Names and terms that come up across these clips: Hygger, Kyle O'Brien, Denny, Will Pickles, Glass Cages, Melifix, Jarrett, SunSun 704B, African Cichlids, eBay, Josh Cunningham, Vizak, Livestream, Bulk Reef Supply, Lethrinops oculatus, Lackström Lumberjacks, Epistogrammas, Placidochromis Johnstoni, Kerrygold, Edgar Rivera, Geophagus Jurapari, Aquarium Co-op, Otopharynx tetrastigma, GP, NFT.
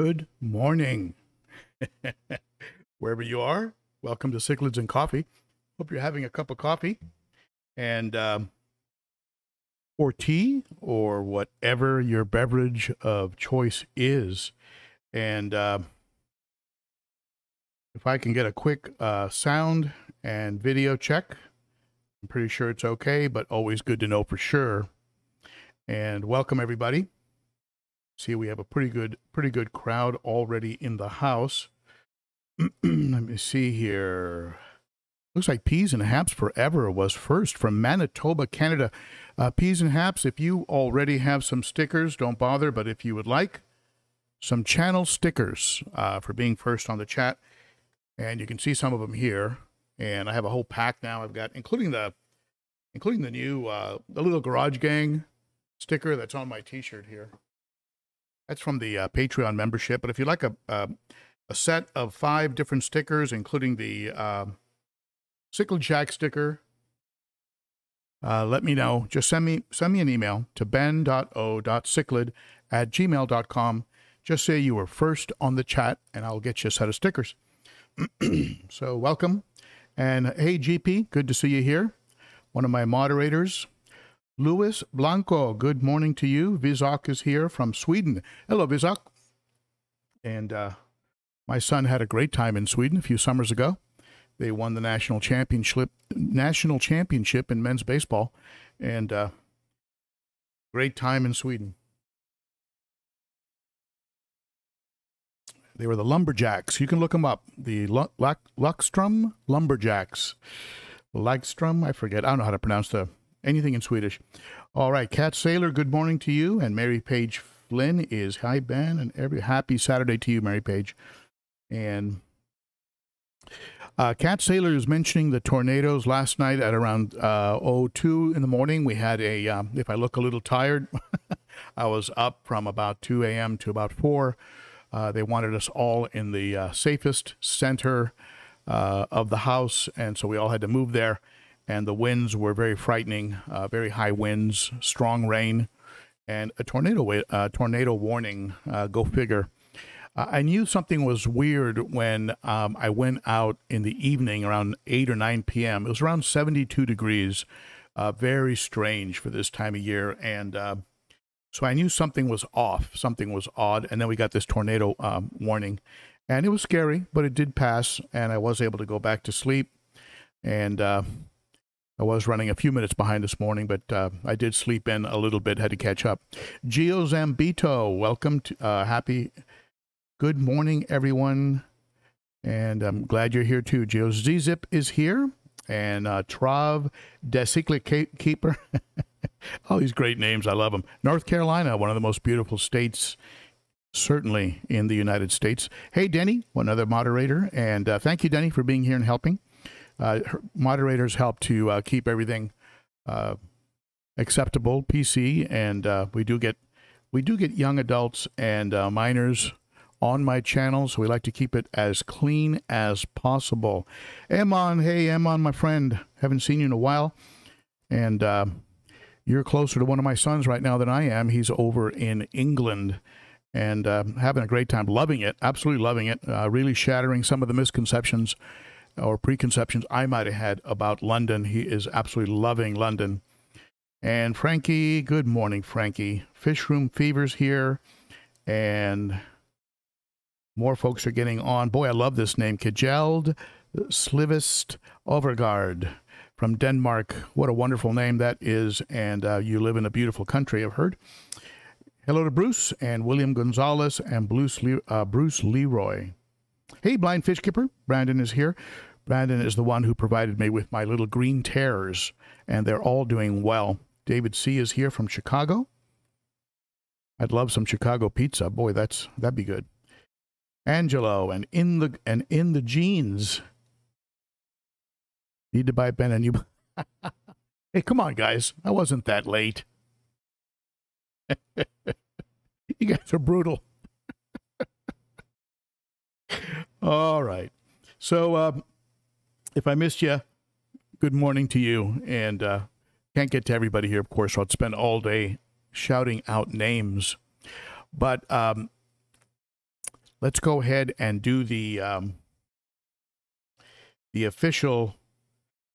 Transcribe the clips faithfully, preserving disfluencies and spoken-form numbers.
Good morning. Wherever you are, welcome to Cichlids and Coffee. Hope you're having a cup of coffee and um, or tea or whatever your beverage of choice is. And uh, if I can get a quick uh, sound and video check, I'm pretty sure it's okay, but always good to know for sure. And welcome everybody. See, we have a pretty good, pretty good crowd already in the house. Let me see here. Looks like Peas and Haps Forever was first from Manitoba, Canada. Uh, Peas and Haps, if you already have some stickers, don't bother. But if you would like some channel stickers uh, for being first on the chat, and you can see some of them here. And I have a whole pack now. I've got, including the, including the new, uh, the little Garage Gang sticker that's on my T-shirt here. That's from the uh, Patreon membership. But if you'd like a, uh, a set of five different stickers, including the uh, Cichlid Shack sticker, uh, let me know. Just send me send me an email to ben dot o dot cichlid at gmail dot com. Just say you were first on the chat, and I'll get you a set of stickers. So welcome. And hey, G P, good to see you here. One of my moderators. Luis Blanco, good morning to you. Vizak is here from Sweden. Hello, Vizak. And uh, my son had a great time in Sweden a few summers ago. They won the national championship, national championship in men's baseball. And uh, great time in Sweden. They were the Lumberjacks. You can look them up. The L Lack Lackström Lumberjacks. Lackström, I forget. I don't know how to pronounce the... anything in Swedish. All right, Cat Sailor, good morning to you. And Mary Page Flynn is, hi, Ben, and every happy Saturday to you, Mary Page. And uh, Cat Sailor is mentioning the tornadoes last night at around uh, oh two in the morning. We had a, um, if I look a little tired, I was up from about two A M to about four. Uh, they wanted us all in the uh, safest center uh, of the house, and so we all had to move there. And the winds were very frightening, uh, very high winds, strong rain, and a tornado uh, tornado warning, uh, go figure. Uh, I knew something was weird when um, I went out in the evening around eight or nine P M It was around seventy-two degrees, uh, very strange for this time of year. And uh, so I knew something was off, something was odd, and then we got this tornado um, warning. And it was scary, but it did pass, and I was able to go back to sleep. And... Uh, I was running a few minutes behind this morning, but uh, I did sleep in a little bit, had to catch up. Gio Zambito, welcome to uh, happy, good morning, everyone. And I'm glad you're here too. Gio Z-Zip is here, and uh, Trav Decyclic Keeper. All these great names, I love them. North Carolina, one of the most beautiful states, certainly in the United States. Hey, Denny, another moderator, and uh, thank you, Denny, for being here and helping. Uh, moderators help to uh, keep everything uh, acceptable, P C, and uh, we do get we do get young adults and uh, minors on my channel, so we like to keep it as clean as possible. Amon, hey Amon, my friend, haven't seen you in a while, and uh, you're closer to one of my sons right now than I am. He's over in England. And uh, having a great time, loving it, absolutely loving it, uh, really shattering some of the misconceptions or preconceptions I might have had about London. He is absolutely loving London. And Frankie, good morning, Frankie. Fish Room Fever's here, and more folks are getting on. Boy, I love this name, Kjeld Slivist Overgaard from Denmark. What a wonderful name that is, and uh, you live in a beautiful country, I've heard. Hello to Bruce and William Gonzalez and Bruce, Le uh, Bruce Leroy. Hey, Blind Fish Kipper. Brandon is here. Brandon is the one who provided me with my little green terrors, and they're all doing well. David C. is here from Chicago. I'd love some Chicago pizza. Boy, that's that'd be good. Angelo and in the and in the jeans. Need to buy Ben and you. Hey, come on, guys. I wasn't that late. You guys are brutal. All right. So uh, if I missed you, good morning to you. And uh, can't get to everybody here, of course, so I'd spend all day shouting out names. But um, let's go ahead and do the um, the official,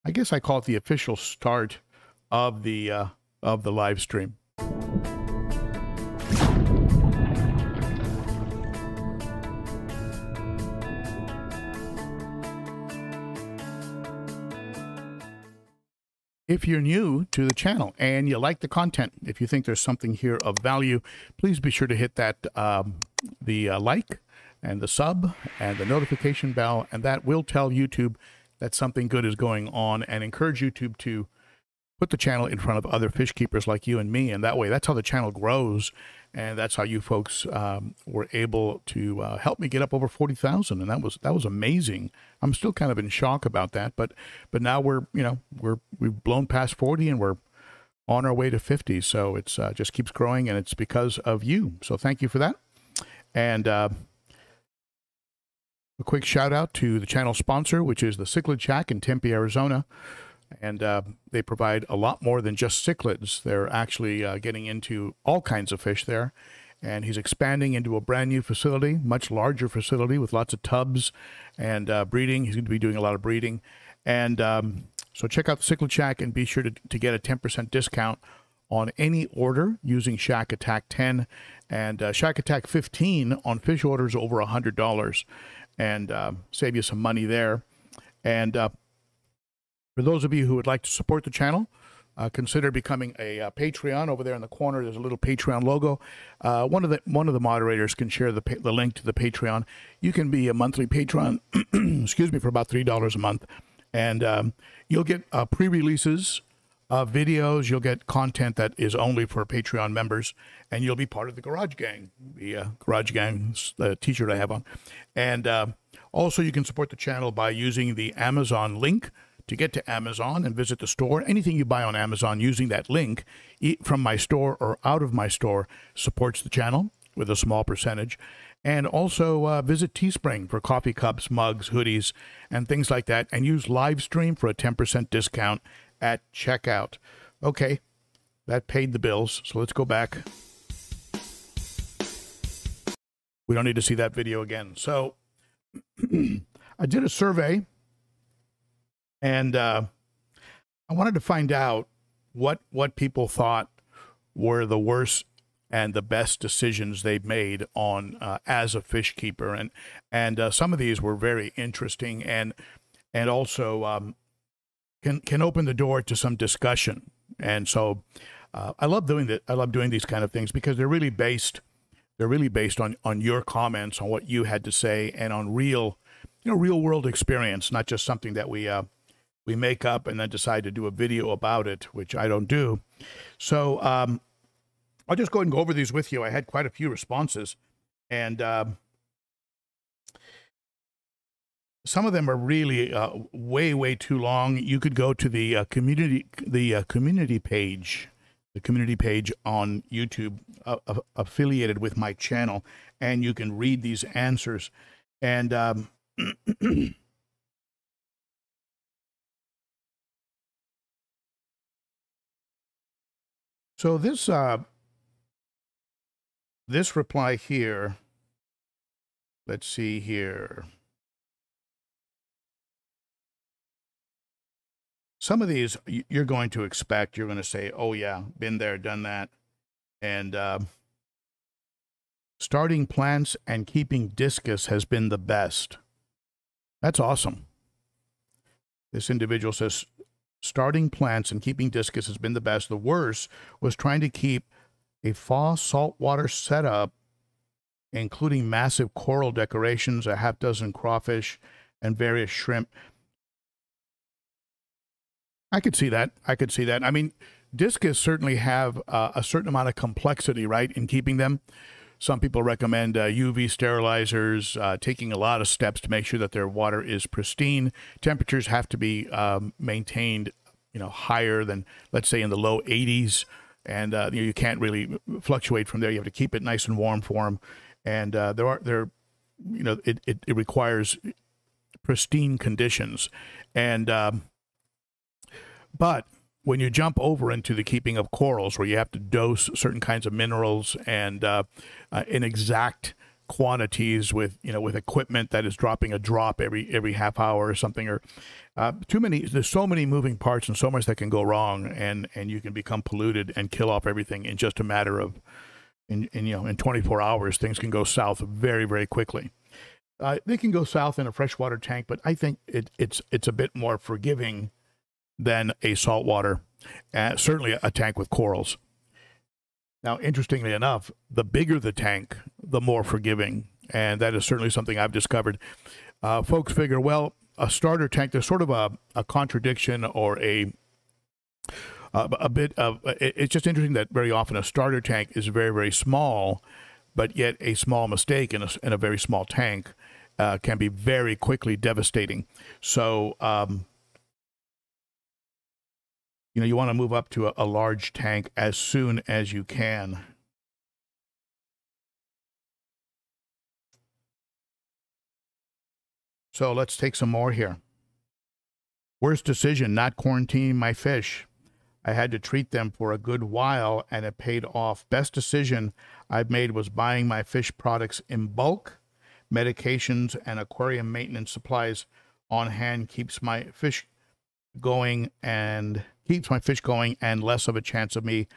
I guess I call it the official start of the uh, of the live stream. If you're new to the channel and you like the content, if you think there's something here of value, please be sure to hit that um, the uh, like and the sub and the notification bell, and that will tell YouTube that something good is going on, and encourage YouTube to put the channel in front of other fish keepers like you and me, and that way, that's how the channel grows, and that's how you folks um, were able to uh, help me get up over forty thousand, and that was that was amazing. I'm still kind of in shock about that, but but now we're you know we're we've blown past forty and we're on our way to fifty, so it's uh, just keeps growing, and it's because of you. So thank you for that, and uh, a quick shout out to the channel sponsor, which is the Cichlid Shack in Tempe, Arizona. And uh, they provide a lot more than just cichlids. They're actually uh, getting into all kinds of fish there. And he's expanding into a brand new facility, much larger facility with lots of tubs and uh, breeding. He's going to be doing a lot of breeding. And um, so check out the Cichlid Shack and be sure to, to get a ten percent discount on any order using Shack Attack ten and uh, Shack Attack fifteen on fish orders over one hundred dollars. And uh, save you some money there. And uh, for those of you who would like to support the channel, uh, consider becoming a uh, Patreon. Over there in the corner, there's a little Patreon logo. Uh, one of the one of the moderators can share the pa the link to the Patreon. You can be a monthly patron, excuse me, for about three dollars a month, and um, you'll get uh, pre-releases, uh, videos. You'll get content that is only for Patreon members, and you'll be part of the Garage Gang, the uh, Garage Gang uh, T-shirt I have on. And uh, also, you can support the channel by using the Amazon link. To get to Amazon and visit the store, anything you buy on Amazon using that link from my store or out of my store supports the channel with a small percentage. And also uh, visit Teespring for coffee cups, mugs, hoodies, and things like that. And use Livestream for a ten percent discount at checkout. Okay, that paid the bills. So let's go back. We don't need to see that video again. So I did a survey. And uh, I wanted to find out what what people thought were the worst and the best decisions they've made on uh, as a fish keeper, and and uh, some of these were very interesting, and and also um, can can open the door to some discussion. And so uh, I love doing that. I love doing these kind of things because they're really based they're really based on on your comments, on what you had to say, and on real you know real world experience, not just something that we. Uh, We make up and then decide to do a video about it, which I don't do. So um, I'll just go ahead and go over these with you. I had quite a few responses, and um, some of them are really uh, way, way too long. You could go to the uh, community, the uh, community page, the community page on YouTube, uh, uh, affiliated with my channel, and you can read these answers. And um, so this uh, this reply here, let's see here. Some of these you're going to expect, you're going to say, oh yeah, been there, done that. And uh, starting plants and keeping discus has been the best. That's awesome. This individual says, starting plants and keeping discus has been the best. The worst was trying to keep a fall saltwater setup, including massive coral decorations, a half dozen crawfish, and various shrimp. I could see that. I could see that. I mean, discus certainly have uh, a certain amount of complexity, right, in keeping them. Some people recommend uh, U V sterilizers, uh, taking a lot of steps to make sure that their water is pristine. Temperatures have to be um, maintained, you know, higher than, let's say, in the low eighties. And uh, you know, you can't really fluctuate from there. You have to keep it nice and warm for them. And uh, there are, there, you know, it, it, it requires pristine conditions. And, um, but... when you jump over into the keeping of corals, where you have to dose certain kinds of minerals and uh, uh, an exact quantities with, you know, with equipment that is dropping a drop every every half hour or something, or uh, too many. There's so many moving parts and so much that can go wrong, and and you can become polluted and kill off everything in just a matter of, in, in you know, in twenty-four hours, things can go south very, very quickly. Uh, they can go south in a freshwater tank, but I think it, it's it's a bit more forgiving than a saltwater, uh, certainly a tank with corals. Now, interestingly enough, the bigger the tank, the more forgiving, and that is certainly something I've discovered. Uh, folks figure, well, a starter tank, there's sort of a, a contradiction or a, a, a bit of, it, it's just interesting that very often a starter tank is very, very small, but yet a small mistake in a, in a very small tank uh, can be very quickly devastating. So, um, you know, you want to move up to a, a large tank as soon as you can. So let's take some more here. Worst decision, not quarantining my fish. I had to treat them for a good while and it paid off. Best decision I've made was buying my fish products in bulk. Medications and aquarium maintenance supplies on hand keeps my fish going and keeps my fish going and less of a chance of me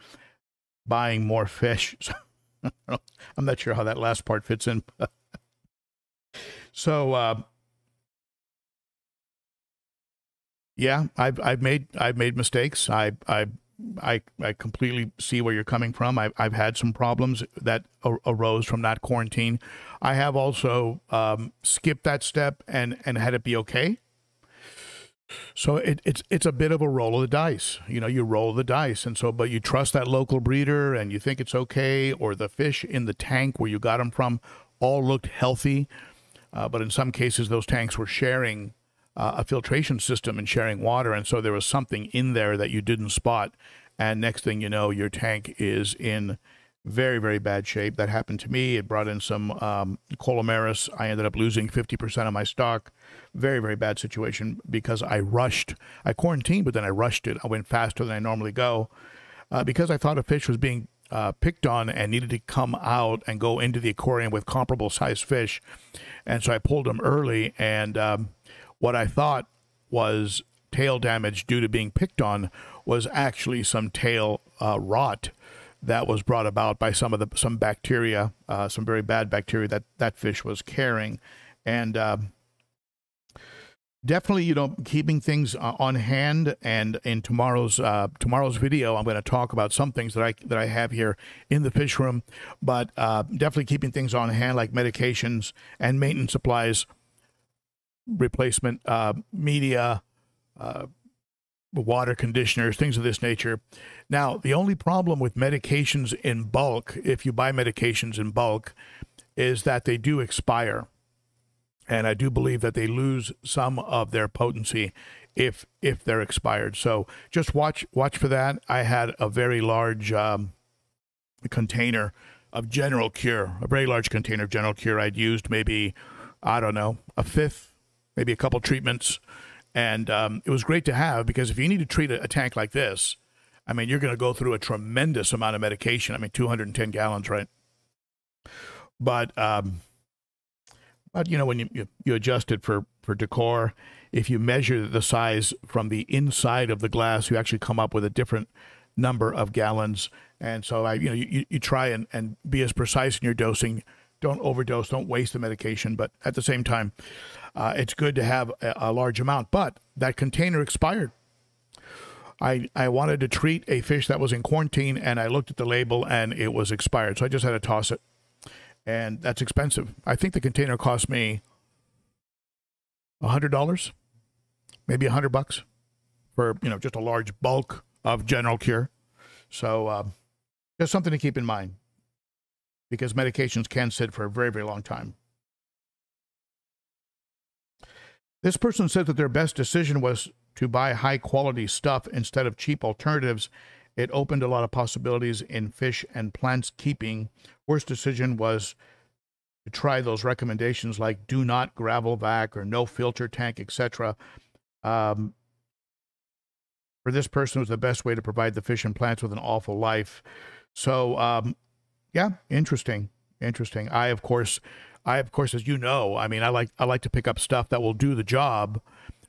buying more fish. I'm not sure how that last part fits in. So, uh, yeah, I've, I've made, I've made mistakes. I, I, I, I completely see where you're coming from. I've, I've had some problems that ar arose from not quarantine. I have also, um, skipped that step and, and had it be okay. So it, it's it's a bit of a roll of the dice, you know. You roll the dice, and so but you trust that local breeder, and you think it's okay, or the fish in the tank where you got them from all looked healthy, uh, but in some cases those tanks were sharing uh, a filtration system and sharing water, and so there was something in there that you didn't spot, and next thing you know, your tank is in very, very bad shape. That happened to me. It brought in some um, Colomeris. I ended up losing fifty percent of my stock. Very, very bad situation because I rushed. I quarantined, but then I rushed it. I went faster than I normally go uh, because I thought a fish was being uh, picked on and needed to come out and go into the aquarium with comparable sized fish. And so I pulled them early. And um, what I thought was tail damage due to being picked on was actually some tail uh, rot that was brought about by some of the some bacteria, uh, some very bad bacteria that that fish was carrying. And uh, definitely, you know, keeping things uh, on hand. And in tomorrow's uh, tomorrow's video, I'm going to talk about some things that I that I have here in the fish room. But uh, definitely keeping things on hand, like medications and maintenance supplies, replacement uh, media, Uh, water conditioners, things of this nature. Now, the only problem with medications in bulk, if you buy medications in bulk, is that they do expire. And I do believe that they lose some of their potency if if they're expired. So just watch watch for that. I had a very large um, container of General Cure, a very large container of General Cure. I'd used maybe, I don't know, a fifth, maybe a couple treatments. And um, it was great to have, because if you need to treat a, a tank like this, I mean, you're going to go through a tremendous amount of medication. I mean, two hundred ten gallons, right? But, um, but you know, when you, you, you adjust it for, for decor, if you measure the size from the inside of the glass, you actually come up with a different number of gallons. And so, I, you know, you, you try and, and be as precise in your dosing. Don't overdose. Don't waste the medication. But at the same time, Uh, it's good to have a, a large amount, but that container expired. I, I wanted to treat a fish that was in quarantine, and I looked at the label, and it was expired. So I just had to toss it, and that's expensive. I think the container cost me a hundred dollars, maybe a hundred bucks, for, you know, just a large bulk of General Cure. So uh, just something to keep in mind, because medications can sit for a very, very long time. This person said that their best decision was to buy high-quality stuff instead of cheap alternatives. It opened a lot of possibilities in fish and plants keeping. Worst decision was to try those recommendations like do not gravel vac or no filter tank, et cetera. Um, for this person, it was the best way to provide the fish and plants with an awful life. So, um, yeah, interesting. Interesting. I, of course, I, of course, as you know, I mean, I like, I like to pick up stuff that will do the job,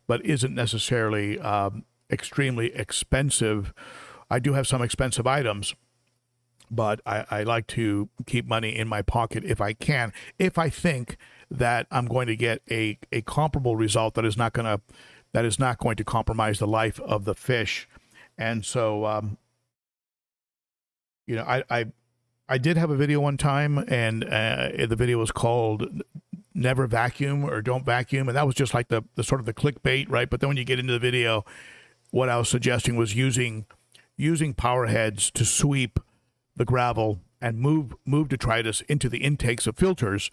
but isn't necessarily um, extremely expensive. I do have some expensive items, but I, I like to keep money in my pocket if I can, if I think that I'm going to get a, a comparable result that is not going to, that is not going to compromise the life of the fish. And so, um, you know, I, I, I did have a video one time, and uh, the video was called Never Vacuum or Don't Vacuum. And that was just like the, the sort of the clickbait, right? But then when you get into the video, what I was suggesting was using, using power heads to sweep the gravel and move, move detritus into the intakes of filters.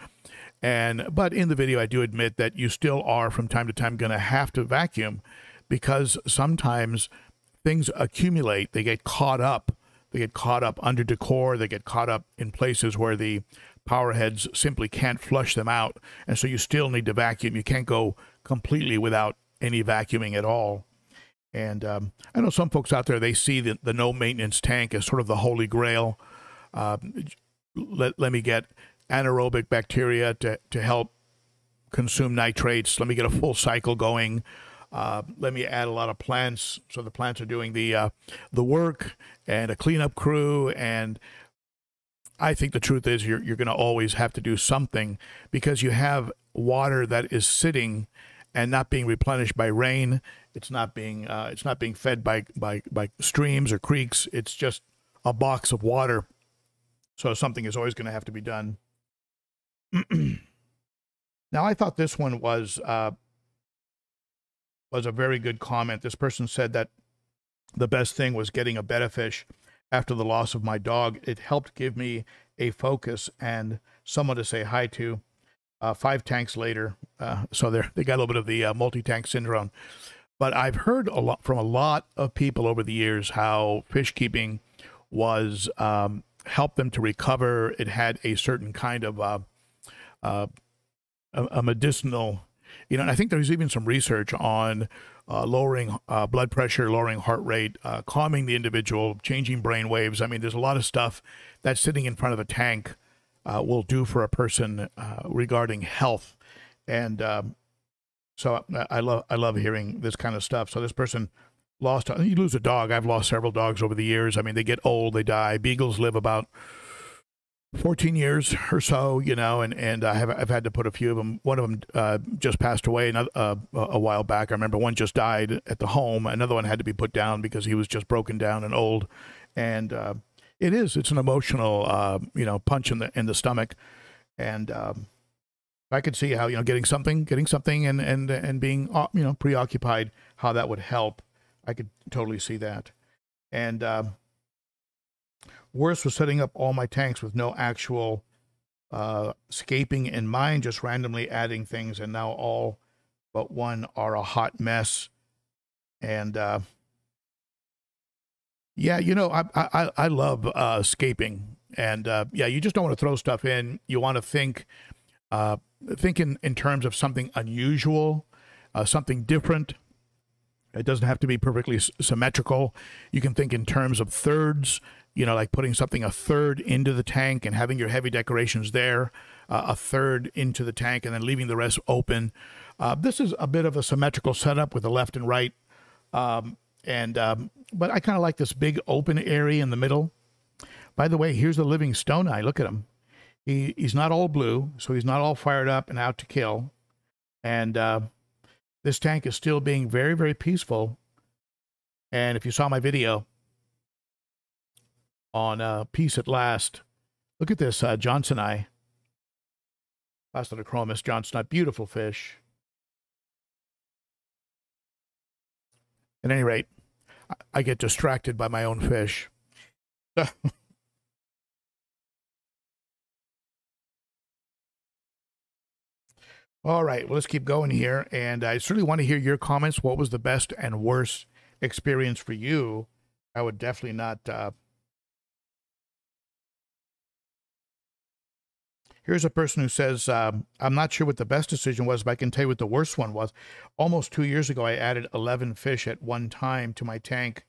And, but in the video, I do admit that you still are from time to time going to have to vacuum, because sometimes things accumulate, they get caught up. They get caught up under decor. They get caught up in places where the power heads simply can't flush them out. And so you still need to vacuum. You can't go completely without any vacuuming at all. And um, I know some folks out there, they see the, the no maintenance tank as sort of the holy grail. Uh, let, let me get anaerobic bacteria to, to help consume nitrates. Let me get a full cycle going. Uh, let me add a lot of plants, so the plants are doing the uh, the work, and a cleanup crew. And I think the truth is you're, you're going to always have to do something, because you have water that is sitting and not being replenished by rain. It's not being uh, it's not being fed by, by, by streams or creeks. It's just a box of water. So something is always going to have to be done. Now, I thought this one was... Uh, was a very good comment. This person said that the best thing was getting a betta fish after the loss of my dog. It helped give me a focus and someone to say hi to. Uh, five tanks later, uh, so they they got a little bit of the uh, multi-tank syndrome. But I've heard a lot from a lot of people over the years how fish keeping was um, helped them to recover. It had a certain kind of uh, uh, a, a medicinal. You know, and I think there's even some research on uh, lowering uh, blood pressure, lowering heart rate, uh, calming the individual, changing brain waves. I mean, there's a lot of stuff that sitting in front of a tank uh, will do for a person uh, regarding health. And um, so I, I love I love hearing this kind of stuff. So this person lost, you lose a dog. I've lost several dogs over the years. I mean, they get old, they die. Beagles live about fourteen years or so, you know, and, and I have, I've had to put a few of them. One of them uh, just passed away another, uh, a while back. I remember one just died at the home. Another one had to be put down because he was just broken down and old. And uh, it is, it's an emotional, uh, you know, punch in the, in the stomach. And um, I could see how, you know, getting something, getting something and, and, and being, you know, preoccupied, how that would help. I could totally see that. And, um, uh, worse was setting up all my tanks with no actual uh, scaping in mind, just randomly adding things, and now all but one are a hot mess. And uh, yeah, you know, I I, I love uh, scaping, and uh, yeah, you just don't want to throw stuff in. You want to think, uh, think in, in terms of something unusual, uh, something different. It doesn't have to be perfectly symmetrical. You can think in terms of thirds. You know, like putting something a third into the tank and having your heavy decorations there, uh, a third into the tank, and then leaving the rest open. Uh, this is a bit of a symmetrical setup with the left and right. Um, and um, but I kind of like this big open area in the middle. By the way, here's the living stone eye. Look at him. He, he's not all blue, so he's not all fired up and out to kill. And uh, this tank is still being very, very peaceful. And if you saw my video on uh, Peace at Last. Look at this uh, Johnson eye. Placidochromis Johnstoni, beautiful fish. At any rate, I, I get distracted by my own fish. All right, well, let's keep going here. And I certainly want to hear your comments. What was the best and worst experience for you? I would definitely not... Uh, Here's a person who says, um, I'm not sure what the best decision was, but I can tell you what the worst one was. Almost two years ago, I added eleven fish at one time to my tank.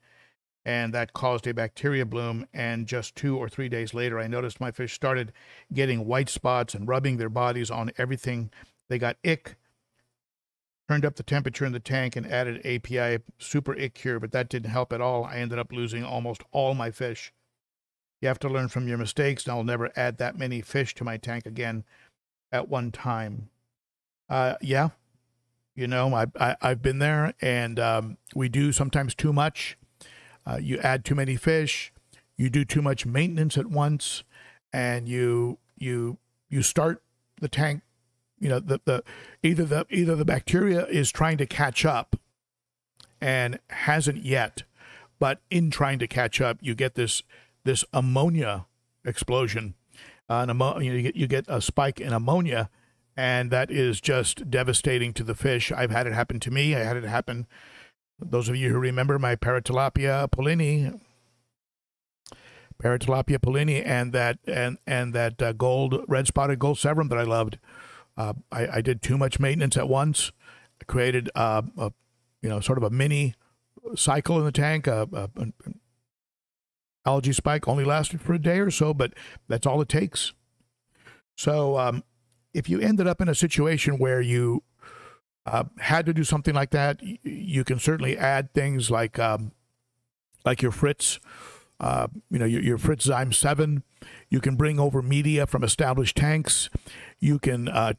and that caused a bacteria bloom. And just two or three days later, I noticed my fish started getting white spots and rubbing their bodies on everything. They got ick, turned up the temperature in the tank, and added A P I Super Ick Cure, but that didn't help at all. I ended up losing almost all my fish. You have to learn from your mistakes, and I'll never add that many fish to my tank again at one time. Uh, yeah, you know, I, I, I've been there, and um, we do sometimes too much. Uh, you add too many fish, you do too much maintenance at once, and you you you start the tank. You know, the the either the either the bacteria is trying to catch up, and hasn't yet, but in trying to catch up, you get this this ammonia explosion. Uh, an you get you get a spike in ammonia, and that is just devastating to the fish. I've had it happen to me. I had it happen. Those of you who remember my Paratilapia Pollini, Paratilapia Pollini, and that and and that uh, gold red spotted gold severum that I loved. Uh, I, I did too much maintenance at once. I created uh, a, you know, sort of a mini cycle in the tank. Uh, uh, an algae spike only lasted for a day or so, but that's all it takes. So um, if you ended up in a situation where you Uh, had to do something like that, you can certainly add things like um, like your Fritz, uh, you know, your, your Fritz Zyme Seven. You can bring over media from established tanks. You can uh,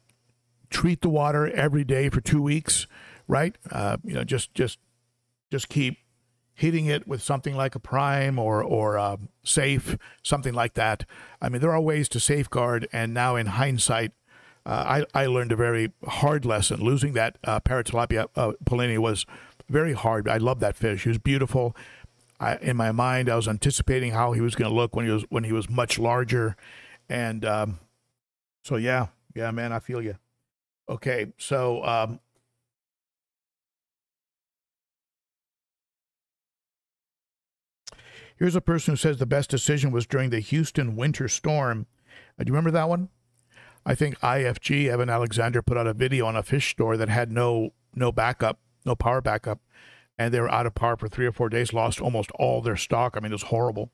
treat the water every day for two weeks, right? Uh, you know, just just just keep hitting it with something like a prime or or um, safe, something like that. I mean, there are ways to safeguard, and now in hindsight, Uh, I, I learned a very hard lesson. Losing that uh, Paratilapia uh, Pollini was very hard. I love that fish. He was beautiful. I, in my mind, I was anticipating how he was going to look when he was when he was much larger. And um, so, yeah. Yeah, man, I feel you. Okay, so... Um, here's a person who says the best decision was during the Houston winter storm. Uh, do you remember that one? I think I F G, Evan Alexander, put out a video on a fish store that had no no backup, no power backup, and they were out of power for three or four days, lost almost all their stock. I mean, it was horrible.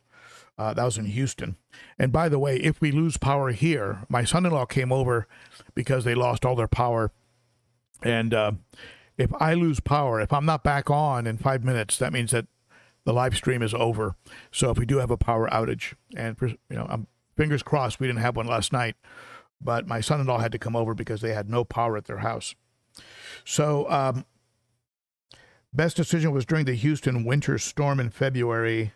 Uh, that was in Houston. And by the way, if we lose power here, my son-in-law came over because they lost all their power. And uh, if I lose power, if I'm not back on in five minutes, that means that the live stream is over. So if we do have a power outage, and for, you know, I'm, fingers crossed we didn't have one last night, but my son-in-law had to come over because they had no power at their house. So, um, best decision was during the Houston winter storm in February,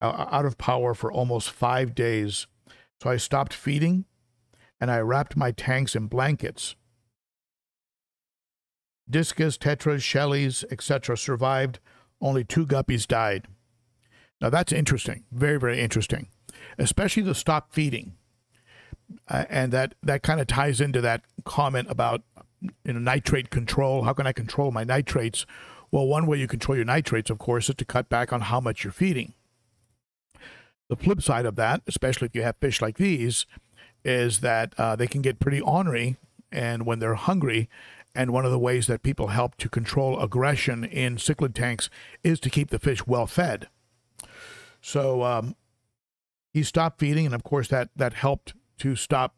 uh, out of power for almost five days. So I stopped feeding, and I wrapped my tanks in blankets. Discus, tetras, shellies, et cetera survived. Only two guppies died. Now, that's interesting. Very, very interesting, especially the stop feeding. Uh, and that, that kind of ties into that comment about, you know, nitrate control. How can I control my nitrates? Well, one way you control your nitrates, of course, is to cut back on how much you're feeding. The flip side of that, especially if you have fish like these, is that uh, they can get pretty ornery, and when they're hungry. And one of the ways that people help to control aggression in cichlid tanks is to keep the fish well fed. So um, he stopped feeding, and of course that, that helped to stop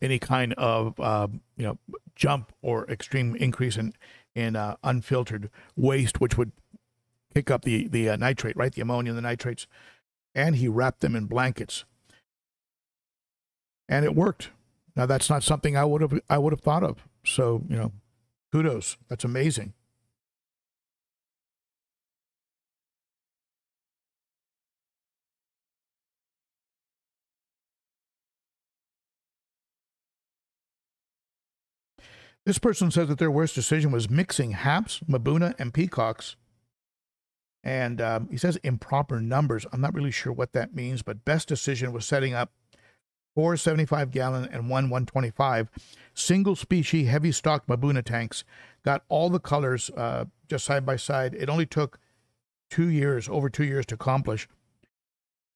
any kind of uh, you know, jump or extreme increase in in uh, unfiltered waste, which would pick up the the uh, nitrate, right? The ammonia and the nitrates. And he wrapped them in blankets, and it worked. Now that's not something I would have I would have thought of. So, you know, kudos. That's amazing. This person says that their worst decision was mixing haps, mabuna, and peacocks. And um, he says improper numbers. I'm not really sure what that means, but best decision was setting up four seventy-five gallon and one one twenty-five single specie heavy stocked mabuna tanks. Got all the colors uh, just side by side. It only took two years, over two years to accomplish.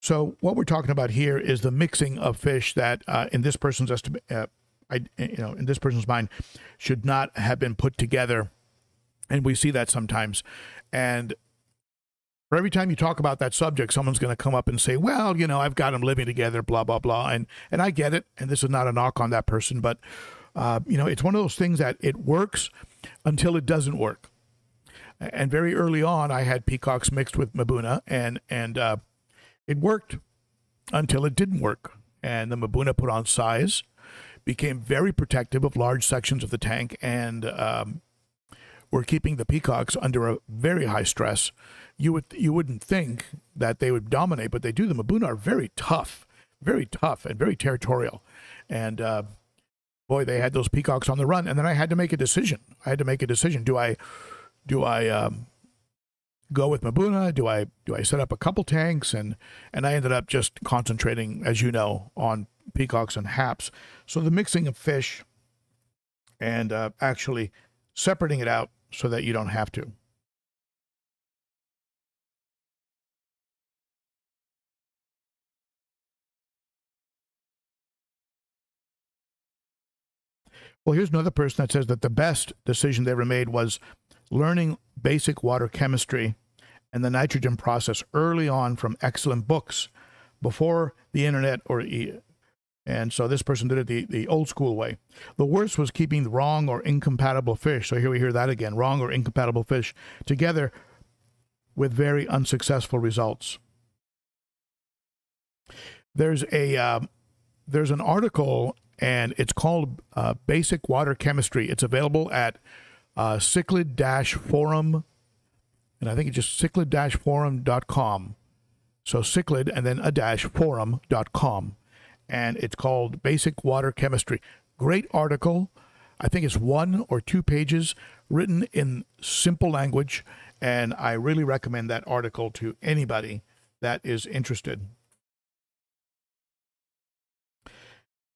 So what we're talking about here is the mixing of fish that uh, in this person's estimate, uh, I, you know, in this person's mind, should not have been put together. And we see that sometimes. And For every time you talk about that subject, someone's going to come up and say, well, you know, I've got them living together, blah, blah, blah. And, and I get it. And this is not a knock on that person. But, uh, you know, it's one of those things that it works until it doesn't work. And very early on, I had peacocks mixed with Mabuna, and, and uh, it worked until it didn't work. And the Mabuna put on size, became very protective of large sections of the tank, and um, were keeping the peacocks under a very high stress. You would, you wouldn't think that they would dominate, but they do. The Mabuna are very tough, very tough, and very territorial. And uh, boy, they had those peacocks on the run. And then I had to make a decision. I had to make a decision. Do I, do I um, go with Mabuna? Do I, do I set up a couple tanks? And and I ended up just concentrating, as you know, on peacocks and haps. So the mixing of fish and uh, actually separating it out so that you don't have to. Well, here's another person that says that the best decision they ever made was learning basic water chemistry and the nitrogen process early on from excellent books before the internet or e and so this person did it the, the old school way. The worst was keeping the wrong or incompatible fish. So here we hear that again, wrong or incompatible fish together with very unsuccessful results. There's a uh, there's an article, and it's called uh, Basic Water Chemistry. It's available at uh, Cichlid-Forum, and I think it's just Cichlid dash forum dot com. So Cichlid and then a dash forum dot com. And it's called Basic Water Chemistry. Great article. I think it's one or two pages written in simple language, and I really recommend that article to anybody that is interested.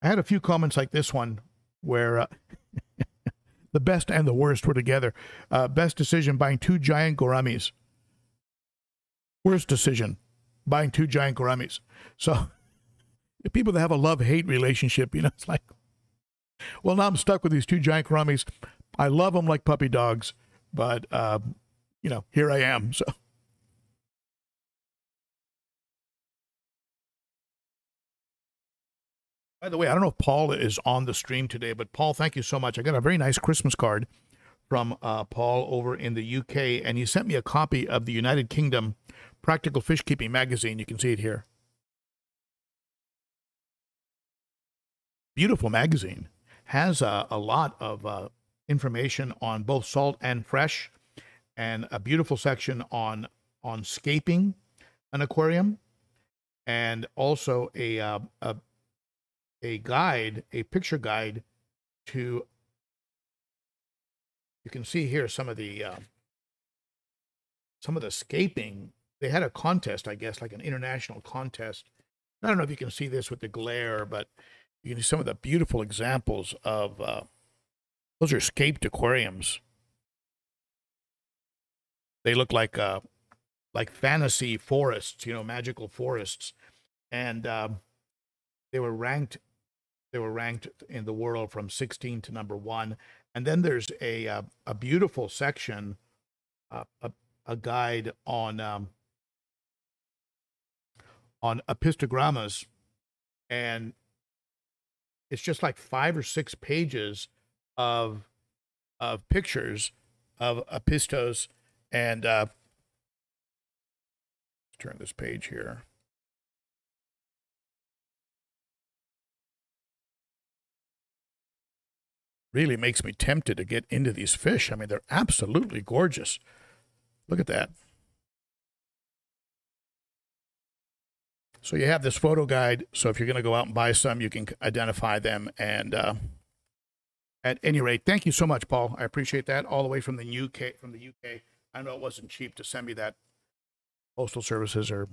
I had a few comments like this one where uh, the best and the worst were together. Uh, best decision, buying two giant gouramis. Worst decision, buying two giant gouramis. So the people that have a love-hate relationship, you know, it's like, well, now I'm stuck with these two giant gouramis. I love them like puppy dogs, but, uh, you know, here I am, so. By the way, I don't know if Paul is on the stream today, but Paul, thank you so much. I got a very nice Christmas card from uh, Paul over in the U K, and he sent me a copy of the United Kingdom Practical Fishkeeping magazine. You can see it here. Beautiful magazine. Has a, a lot of uh, information on both salt and fresh, and a beautiful section on, on scaping an aquarium, and also a... Uh, a a guide, a picture guide to, you can see here some of the, uh, some of the scaping. They had a contest, I guess, like an international contest. I don't know if you can see this with the glare, but you can see some of the beautiful examples of, uh, those are scaped aquariums. They look like, uh, like fantasy forests, you know, magical forests. And uh, they were ranked They were ranked in the world from sixteen to number one. And then there's a uh, a beautiful section, uh, a, a guide on um, on epistogrammas, and it's just like five or six pages of of pictures of epistos. And uh, let's turn this page here. Really makes me tempted to get into these fish. I mean, they're absolutely gorgeous. Look at that. So you have this photo guide. So if you're going to go out and buy some, you can identify them. And uh, at any rate, thank you so much, Paul. I appreciate that. All the way from the U K. From the U K, I know it wasn't cheap to send me that. Postal services are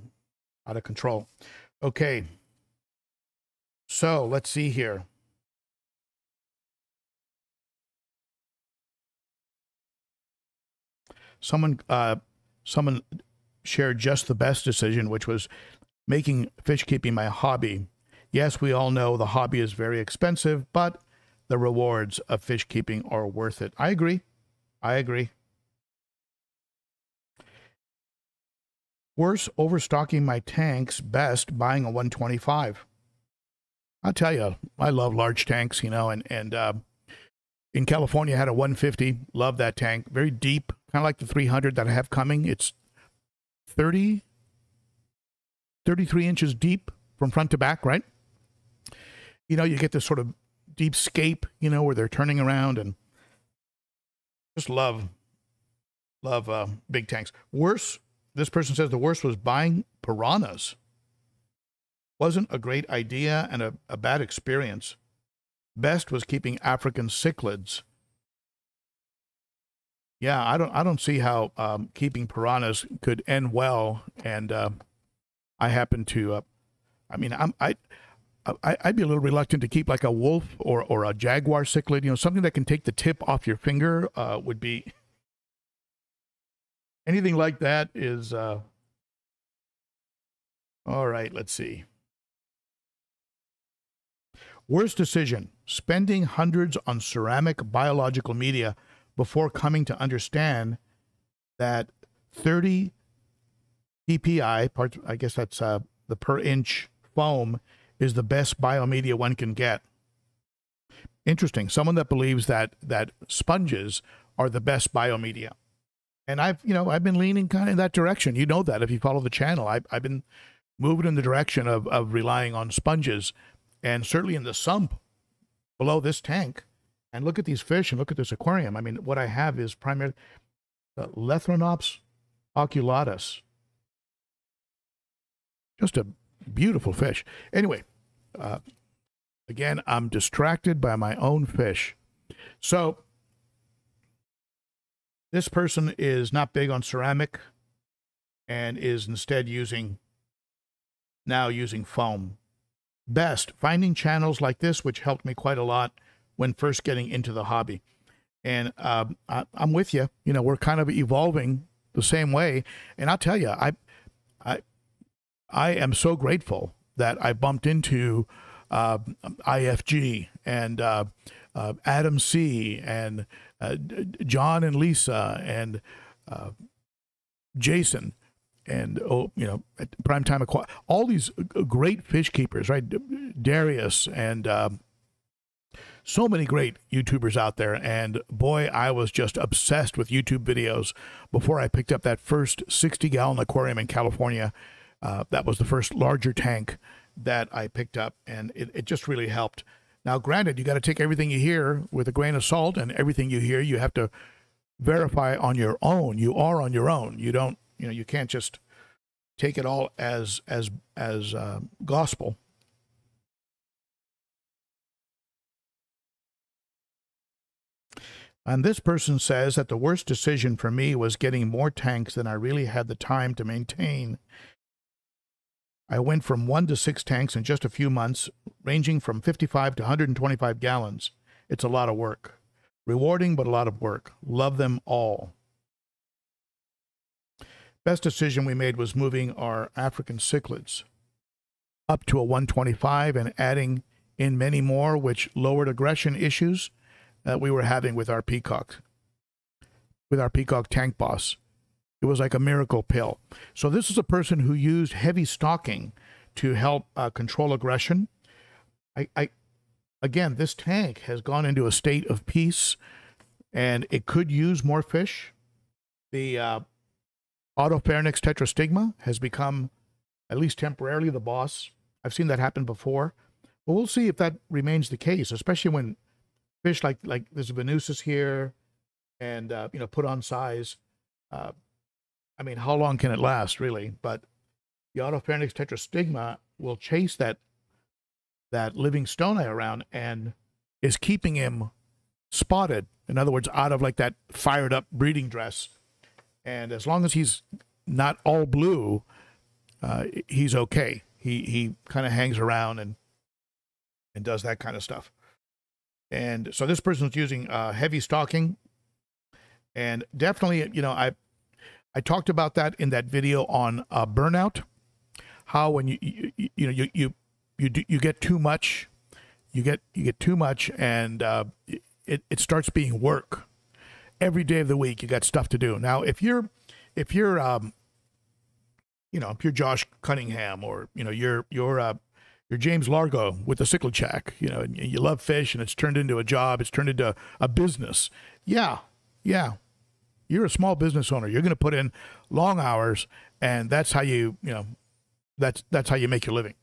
out of control. Okay. So let's see here. Someone, uh, someone shared just the best decision, which was making fish keeping my hobby. Yes, we all know the hobby is very expensive, but the rewards of fish keeping are worth it. I agree. I agree. Worse, overstocking my tanks. Best, buying a one twenty-five. I'll tell you, I love large tanks, you know, and, and uh, in California, I had a one fifty. Love that tank. Very deep, kind of like the three hundred that I have coming. It's thirty, thirty-three inches deep from front to back, right? You know, you get this sort of deep scape, you know, where they're turning around, and just love, love uh, big tanks. Worse, this person says the worst was buying piranhas. Wasn't a great idea and a, a bad experience. Best was keeping African cichlids. Yeah, I don't, I don't see how um, keeping piranhas could end well. And uh, I happen to, uh, I mean, I'm, I, I, I'd be a little reluctant to keep like a wolf or or a jaguar cichlid. You know, something that can take the tip off your finger uh, would be. Anything like that is. Uh... All right, let's see. Worst decision, spending hundreds on ceramic biological media before coming to understand that thirty P P I, parts, I guess that's uh, the per inch foam, is the best biomedia one can get. Interesting. Someone that believes that that sponges are the best biomedia. And I've, you know, I've been leaning kind of in that direction. You know that if you follow the channel, I've, I've been moving in the direction of, of relying on sponges. And certainly in the sump below this tank, and look at these fish and look at this aquarium. I mean, what I have is primarily uh, Lethrinops oculatus. Just a beautiful fish. Anyway, uh, again, I'm distracted by my own fish. So this person is not big on ceramic and is instead using, now using foam. Best, finding channels like this, which helped me quite a lot when first getting into the hobby. And um, I, I'm with you. You know, we're kind of evolving the same way. And I'll tell you, I, I, I am so grateful that I bumped into uh, I F G and uh, uh, Adam C and uh, John and Lisa and uh, Jason and, oh, you know, Primetime Aqua, all these great fish keepers, right? Darius and um, so many great YouTubers out there. And boy, I was just obsessed with YouTube videos before I picked up that first sixty gallon aquarium in California. Uh, that was the first larger tank that I picked up, and it, it just really helped. Now, granted, you got to take everything you hear with a grain of salt, and everything you hear, you have to verify on your own. You are on your own. You don't, you know, you can't just take it all as as as uh, gospel. And this person says that the worst decision for me was getting more tanks than I really had the time to maintain. I went from one to six tanks in just a few months, ranging from fifty-five to one hundred twenty-five gallons. It's a lot of work. Rewarding, but a lot of work. Love them all. Best decision we made was moving our African cichlids up to a one twenty-five and adding in many more, which lowered aggression issues that we were having with our peacock, with our peacock tank boss. It was like a miracle pill. So this is a person who used heavy stocking to help uh, control aggression. I, I, again, this tank has gone into a state of peace, and it could use more fish. The uh, Otopharynx tetrastigma has become, at least temporarily, the boss. I've seen that happen before. But we'll see if that remains the case, especially when fish like, like this Venusus here and, uh, you know, put on size. Uh, I mean, how long can it last, really? But the Otopharynx tetrastigma will chase that that living stona around and is keeping him spotted. In other words, out of like that fired up breeding dress. And as long as he's not all blue, uh, he's okay. He he kind of hangs around and and does that kind of stuff. And so this person's using uh, heavy stocking, and definitely, you know, I. I talked about that in that video on uh, burnout, how when you you, you you know you you you, do, you get too much, you get you get too much, and uh, it it starts being work. Every day of the week, you got stuff to do. Now, if you're if you're um, you know, if you're Josh Cunningham or, you know, you're, you're, uh, you're James Largo with the Cichlid Shack, you know, and you love fish and it's turned into a job, it's turned into a business. Yeah, yeah. You're a small business owner. You're going to put in long hours, and that's how you, you know, that's, that's how you make your living.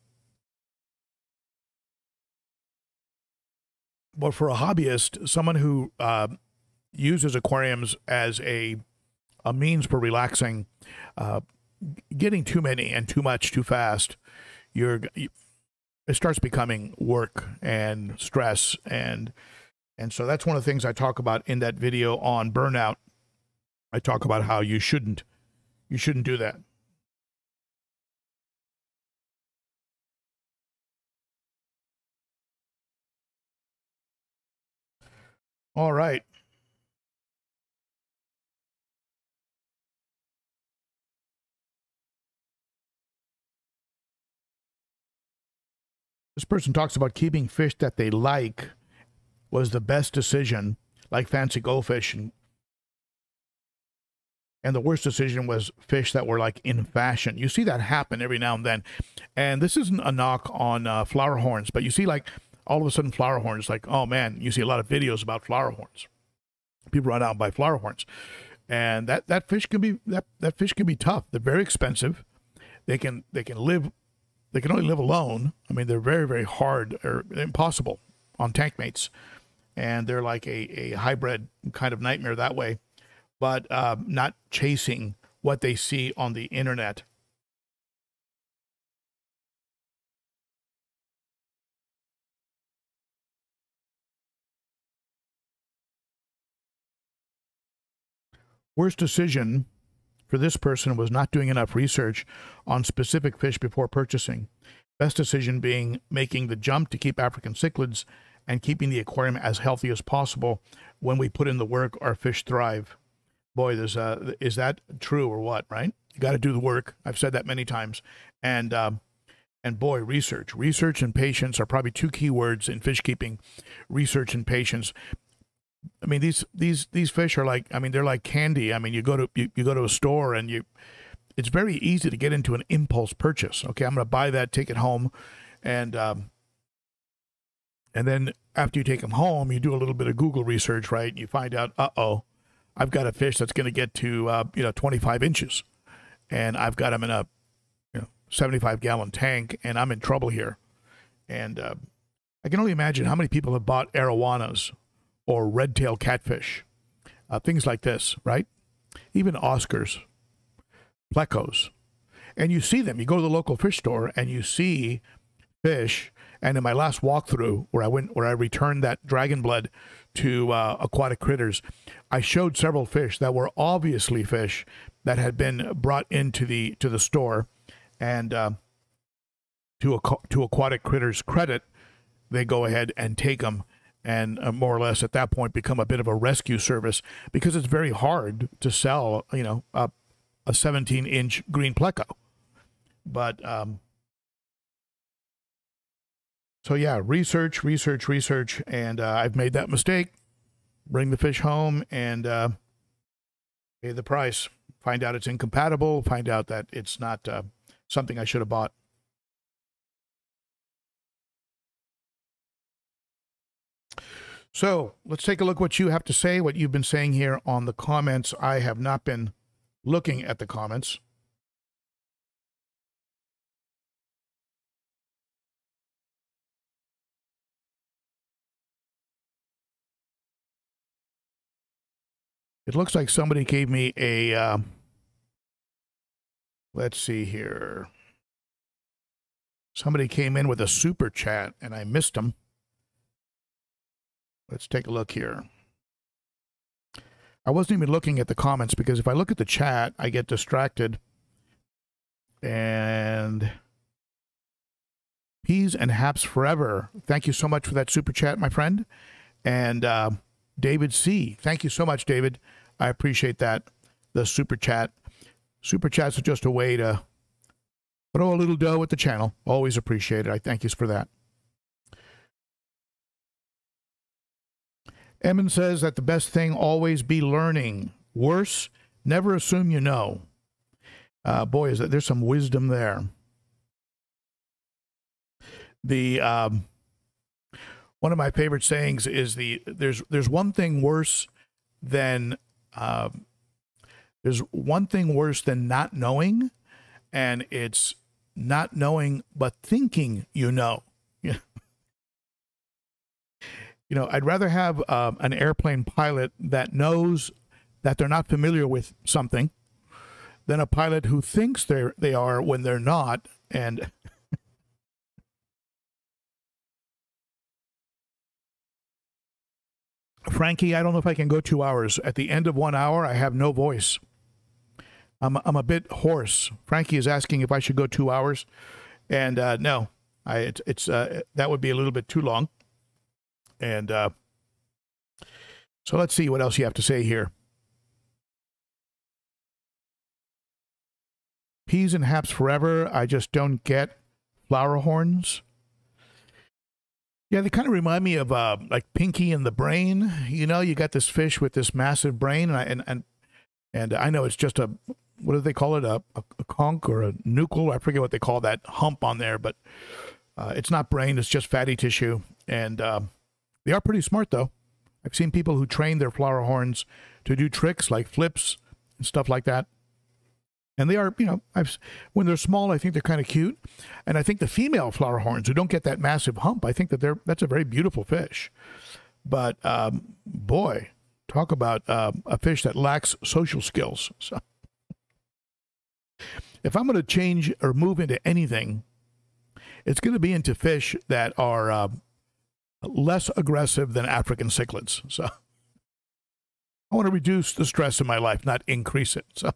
But for a hobbyist, someone who uh, uses aquariums as a, a means for relaxing, uh, getting too many and too much too fast, you're, you, it starts becoming work and stress. And, and so that's one of the things I talk about in that video on burnout. I talk about how you shouldn't, you shouldn't do that. All right. This person talks about keeping fish that they like was the best decision, like fancy goldfish, and, and the worst decision was fish that were like in fashion. You see that happen every now and then. And this isn't a knock on uh, flower horns, but you see like all of a sudden flower horns, like, oh man, you see a lot of videos about flower horns. People run out and buy flower horns. And that, that fish can be, that, that fish can be tough. They're very expensive. They can, they can live, they can only live alone. I mean, they're very, very hard or impossible on tank mates. And they're like a, a hybrid kind of nightmare that way, but uh, not chasing what they see on the internet. Worst decision for this person was not doing enough research on specific fish before purchasing. Best decision being making the jump to keep African cichlids and keeping the aquarium as healthy as possible. When we put in the work, our fish thrive. Boy, there's a, is that true or what, right? You got to do the work. I've said that many times. And, um, and boy, research. Research and patience are probably two key words in fish keeping. Research and patience. I mean, these, these, these fish are like, I mean, they're like candy. I mean, you go to, you, you go to a store and you, it's very easy to get into an impulse purchase. Okay. I'm going to buy that, take it home. And, um, and then after you take them home, you do a little bit of Google research, right? And you find out, uh-oh, I've got a fish that's going to get to, uh, you know, twenty-five inches and I've got them in a, you know, seventy-five gallon tank and I'm in trouble here. And, uh, I can only imagine how many people have bought arowanas or red-tailed catfish, uh, things like this, right? Even Oscars, plecos. And you see them. You go to the local fish store and you see fish. And in my last walkthrough where I went, where I returned that dragon blood to uh, aquatic critters, I showed several fish that were obviously fish that had been brought into the, to the store. And uh, to, aqu to aquatic critters' credit, they go ahead and take them and uh, more or less at that point become a bit of a rescue service, because it's very hard to sell, you know, a, a seventeen inch green pleco. But, um, so yeah, research, research, research. And, uh, I've made that mistake, bring the fish home and, uh, pay the price, find out it's incompatible, find out that it's not, uh, something I should have bought. So let's take a look what you have to say, what you've been saying here on the comments. I have not been looking at the comments. It looks like somebody gave me a, uh, let's see here. Somebody came in with a super chat and I missed them. Let's take a look here. I wasn't even looking at the comments because if I look at the chat, I get distracted. And Peas and Haps Forever, thank you so much for that super chat, my friend. And uh, David C, thank you so much, David. I appreciate that, the super chat. Super chats are just a way to throw a little dough at the channel. Always appreciate it. I thank you for that. Emin says that the best thing always be learning. Worse, never assume you know. Uh, boy, is that there's some wisdom there. The um, one of my favorite sayings is the there's there's one thing worse than uh, there's one thing worse than not knowing, and it's not knowing but thinking you know. You know, I'd rather have uh, an airplane pilot that knows that they're not familiar with something than a pilot who thinks they're, they are when they're not. And Frankie, I don't know if I can go two hours. At the end of one hour, I have no voice. I'm, I'm a bit hoarse. Frankie is asking if I should go two hours. And uh, no, I, it, it's uh, that would be a little bit too long. And uh, so let's see what else you have to say here. Peas and haps forever. I just don't get flower horns. Yeah, they kind of remind me of uh, like Pinky and the Brain. You know, you got this fish with this massive brain, and I, and, and and I know it's just a, what do they call it, a, a, a conch or a nuchal? I forget what they call that hump on there, but uh, it's not brain. It's just fatty tissue, and. Uh, They are pretty smart, though. I've seen people who train their flower horns to do tricks like flips and stuff like that. And they are, you know, I've, when they're small, I think they're kind of cute. And I think the female flower horns, who don't get that massive hump, I think that they're that's a very beautiful fish. But, um, boy, talk about uh, a fish that lacks social skills. So, if I'm going to change or move into anything, it's going to be into fish that are... Uh, less aggressive than African cichlids. So I want to reduce the stress in my life, not increase it. So,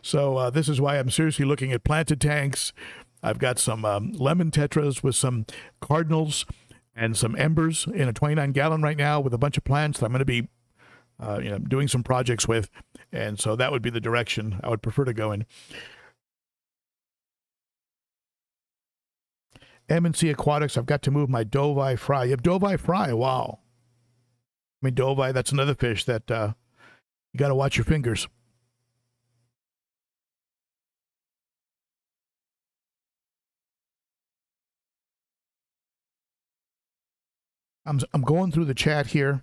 so uh, this is why I'm seriously looking at planted tanks. I've got some um, lemon tetras with some cardinals and some embers in a twenty-nine gallon right now with a bunch of plants that I'm going to be uh, you know, doing some projects with. And so that would be the direction I would prefer to go in. M and C Aquatics, I've got to move my Doveye Fry. You have Doveye Fry, wow. I mean, Doveye, that's another fish that uh, you got to watch your fingers. I'm, I'm going through the chat here.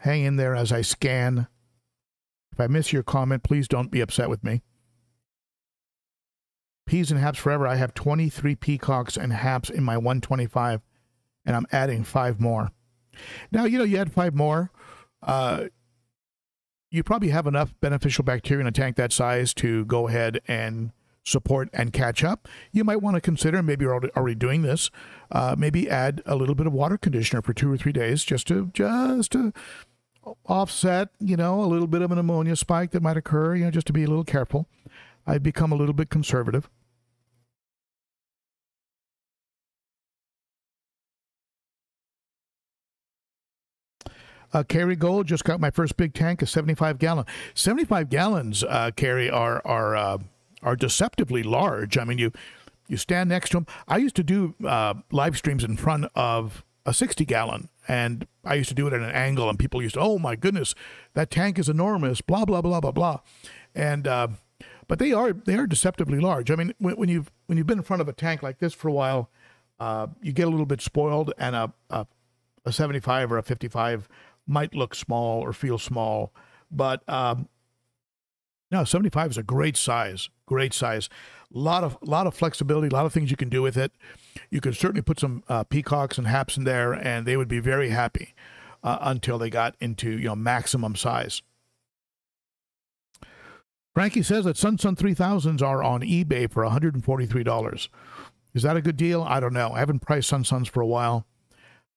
Hang in there as I scan. If I miss your comment, please don't be upset with me. Peas and haps forever. I have twenty-three peacocks and haps in my one twenty-five, and I'm adding five more. Now, you know, you add five more, uh, you probably have enough beneficial bacteria in a tank that size to go ahead and support and catch up. You might want to consider, maybe you're already doing this, uh, maybe add a little bit of water conditioner for two or three days just to, just to offset, you know, a little bit of an ammonia spike that might occur, you know, just to be a little careful. I've become a little bit conservative. Uh, Carrie Gold just got my first big tank, a seventy-five gallon. seventy-five gallons, uh, Carrie, are are uh, are deceptively large. I mean, you you stand next to them. I used to do uh, live streams in front of a sixty gallon, and I used to do it at an angle, and people used to, oh my goodness, that tank is enormous, blah blah blah blah blah, and. Uh, But they are they are deceptively large. I mean, when, when you've when you've been in front of a tank like this for a while, uh, you get a little bit spoiled, and a, a a seventy-five or a fifty-five might look small or feel small. But um, no, seventy-five is a great size, great size. Lot of lot of flexibility, a lot of things you can do with it. You could certainly put some uh, peacocks and haps in there, and they would be very happy uh, until they got into you know maximum size. Frankie says that SunSun three thousands are on eBay for one hundred forty-three dollars. Is that a good deal? I don't know. I haven't priced SunSuns for a while.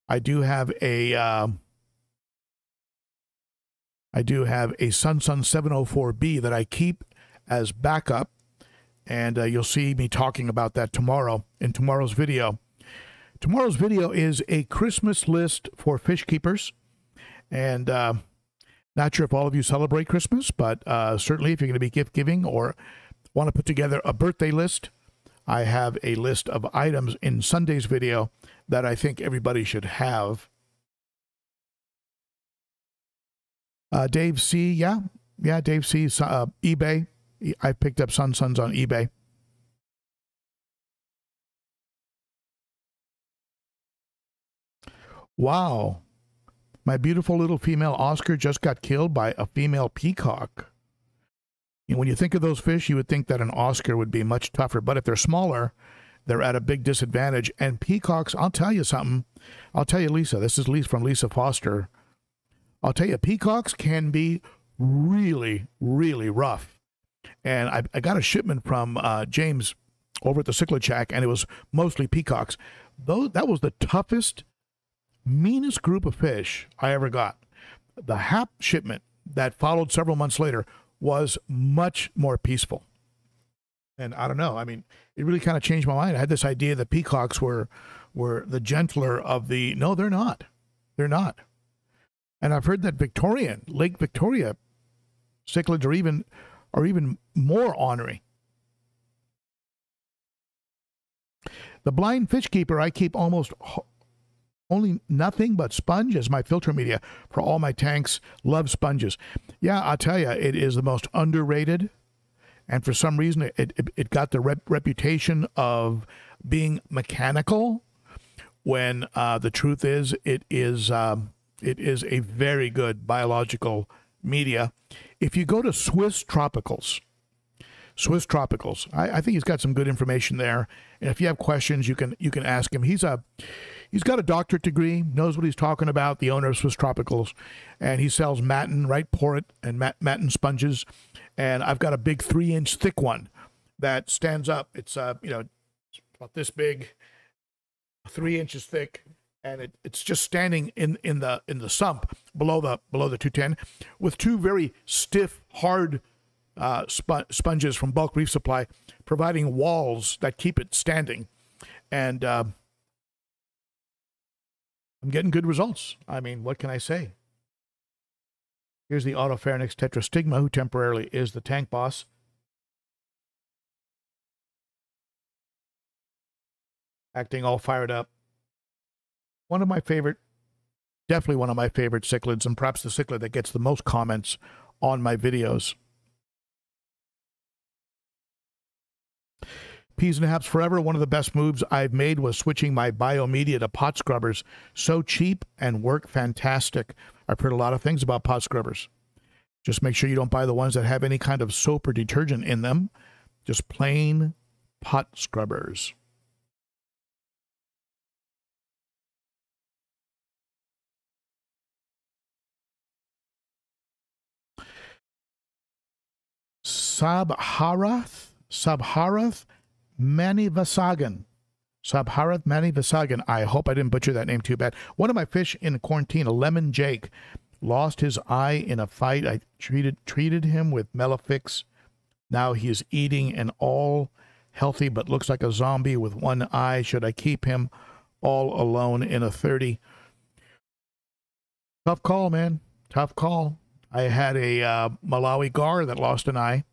I do have a uh, I do have a SunSun seven oh four B that I keep as backup, and uh, you'll see me talking about that tomorrow in tomorrow's video. Tomorrow's video is a Christmas list for fish keepers, and. Uh, Not sure if all of you celebrate Christmas, but uh, certainly if you're going to be gift-giving or want to put together a birthday list, I have a list of items in Sunday's video that I think everybody should have. Uh, Dave C., yeah, Yeah, Dave C. Uh, eBay. I picked up SunSuns on eBay. Wow. My beautiful little female Oscar just got killed by a female peacock. And when you think of those fish, you would think that an Oscar would be much tougher. But if they're smaller, they're at a big disadvantage. And peacocks, I'll tell you something. I'll tell you, Lisa. This is Lisa from Lisa Foster. I'll tell you, peacocks can be really, really rough. And I, I got a shipment from uh, James over at the Cichlid Shack, and it was mostly peacocks. Those, that was the toughest, meanest group of fish I ever got. The H A P shipment that followed several months later was much more peaceful. And I don't know. I mean, it really kind of changed my mind. I had this idea that peacocks were were the gentler of the... No, they're not. They're not. And I've heard that Victorian, Lake Victoria, cichlids are even, are even more ornery. The blind fish keeper, I keep almost... only nothing but sponge as my filter media for all my tanks. Love sponges. Yeah, I'll tell you, it is the most underrated. And for some reason, it, it, it got the rep reputation of being mechanical, when uh, the truth is it is, um, it is a very good biological media. If you go to Swiss Tropicals, Swiss Tropicals, I, I think he's got some good information there. And if you have questions, you can you can ask him. He's a he's got a doctorate degree, knows what he's talking about. The owner of Swiss Tropicals, and he sells Matin, right? Poret and mat, Matin sponges. And I've got a big three-inch thick one that stands up. It's uh you know about this big, three inches thick, and it, it's just standing in in the in the sump below the below the two ten, with two very stiff, hard Uh, sp sponges from Bulk Reef Supply, providing walls that keep it standing. And uh, I'm getting good results. I mean, what can I say? Here's the Otopharynx tetrastigma, who temporarily is the tank boss. Acting all fired up. One of my favorite, definitely one of my favorite cichlids, and perhaps the cichlid that gets the most comments on my videos. Peas and Haps forever. One of the best moves I've made was switching my biomedia to pot scrubbers. So cheap and work fantastic. I've heard a lot of things about pot scrubbers. Just make sure you don't buy the ones that have any kind of soap or detergent in them. Just plain pot scrubbers. Sabharath? Sabharath? Manivasagan. Sabharath Manivasagan. I hope I didn't butcher that name too bad. One of my fish in quarantine, a lemon jake, lost his eye in a fight. I treated treated him with Melifix. Now he is eating and all healthy, but looks like a zombie with one eye. Should I keep him all alone in a thirty? Tough call, man. Tough call. I had a uh, Malawi gar that lost an eye.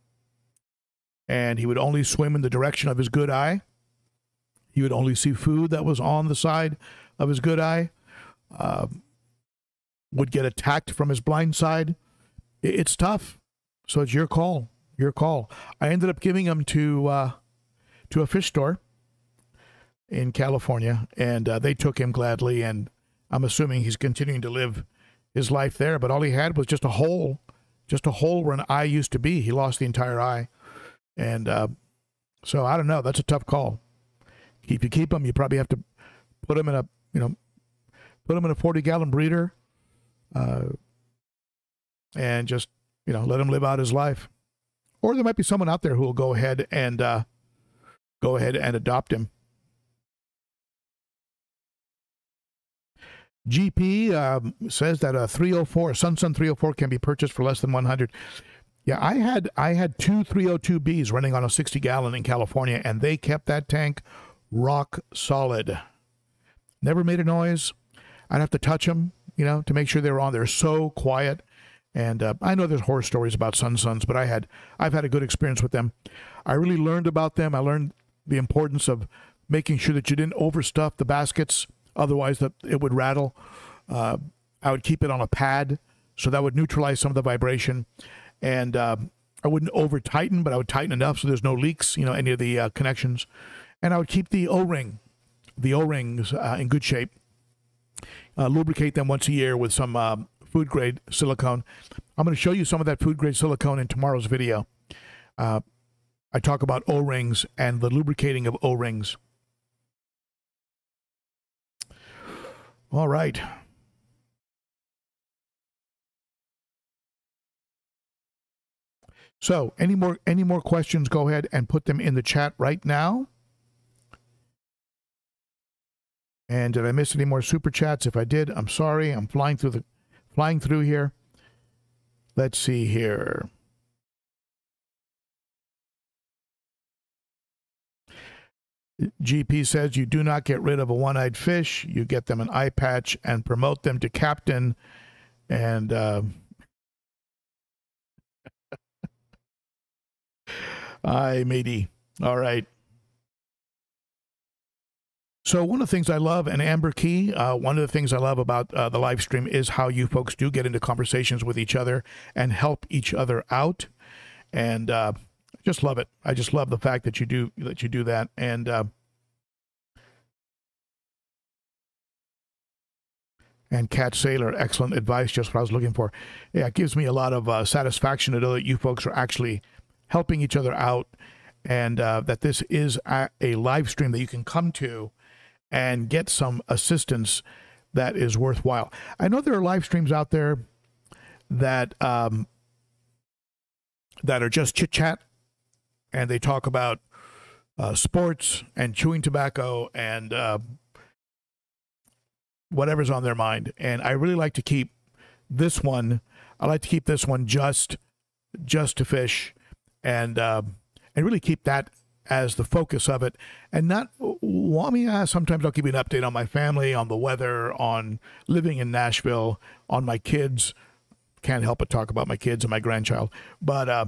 And he would only swim in the direction of his good eye. He would only see food that was on the side of his good eye. Uh, would get attacked from his blind side. It's tough. So it's your call. Your call. I ended up giving him to uh, to a fish store in California. And uh, they took him gladly. And I'm assuming he's continuing to live his life there. But all he had was just a hole. Just a hole where an eye used to be. He lost the entire eye. And uh, so I don't know. That's a tough call. If you keep them, you probably have to put them in a you know put them in a forty gallon breeder, uh, and just you know let him live out his life. Or there might be someone out there who will go ahead and uh, go ahead and adopt him. G P um, says that a three oh four, SunSun three oh four, can be purchased for less than one hundred. Yeah, I had I had two three oh two Bs running on a sixty gallon in California, and they kept that tank rock solid. Never made a noise. I'd have to touch them, you know, to make sure they were on. They're so quiet. And uh, I know there's horror stories about SunSuns, but I had I've had a good experience with them. I really learned about them. I learned the importance of making sure that you didn't overstuff the baskets, otherwise that it would rattle. Uh, I would keep it on a pad, so that would neutralize some of the vibration. and uh, I wouldn't over tighten, but I would tighten enough so there's no leaks, you know, any of the uh, connections. And I would keep the O-ring, the O-rings uh, in good shape. Uh, lubricate them once a year with some uh, food grade silicone. I'm going to show you some of that food grade silicone in tomorrow's video. Uh, I talk about O-rings and the lubricating of O-rings. All right. So, any more any more questions, go ahead and put them in the chat right now. And did I miss any more super chats? If I did, I'm sorry. I'm flying through the flying through here. Let's see here. G P says you do not get rid of a one-eyed fish. You get them an eye patch and promote them to captain. And uh, aye, matey. All right. So one of the things I love, and Amber Key, uh, one of the things I love about uh, the live stream is how you folks do get into conversations with each other and help each other out. And uh, I just love it. I just love the fact that you do that. You do that. And uh, and Cat Sailor, excellent advice, just what I was looking for. Yeah, it gives me a lot of uh, satisfaction to know that you folks are actually helping each other out, and uh, that this is a, a live stream that you can come to and get some assistance that is worthwhile. I know there are live streams out there that um, that are just chit-chat, and they talk about uh, sports and chewing tobacco and uh, whatever's on their mind. And I really like to keep this one. I like to keep this one just just to fish. And uh, and really keep that as the focus of it, and not want me. Uh, sometimes I'll give you an update on my family, on the weather, on living in Nashville, on my kids. Can't help but talk about my kids and my grandchild. But uh,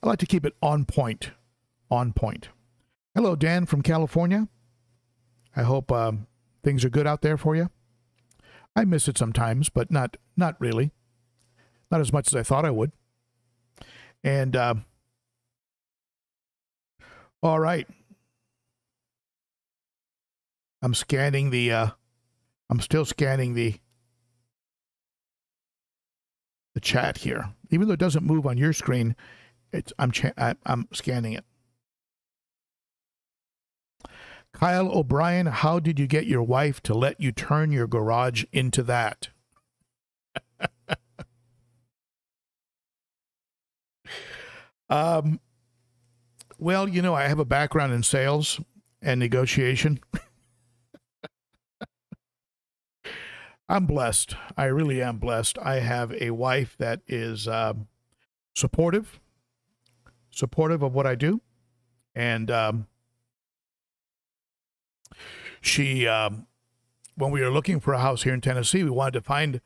I like to keep it on point, on point. Hello, Dan from California. I hope uh, things are good out there for you. I miss it sometimes, but not not really, not as much as I thought I would. And uh, all right, I'm scanning the, uh, I'm still scanning the, the chat here. Even though it doesn't move on your screen, it's, I'm, cha I, I'm scanning it. Kyle O'Brien, how did you get your wife to let you turn your garage into that? um. Well, you know, I have a background in sales and negotiation. I'm blessed. I really am blessed. I have a wife that is uh, supportive, supportive of what I do. And um, she, um, when we were looking for a house here in Tennessee, we wanted to find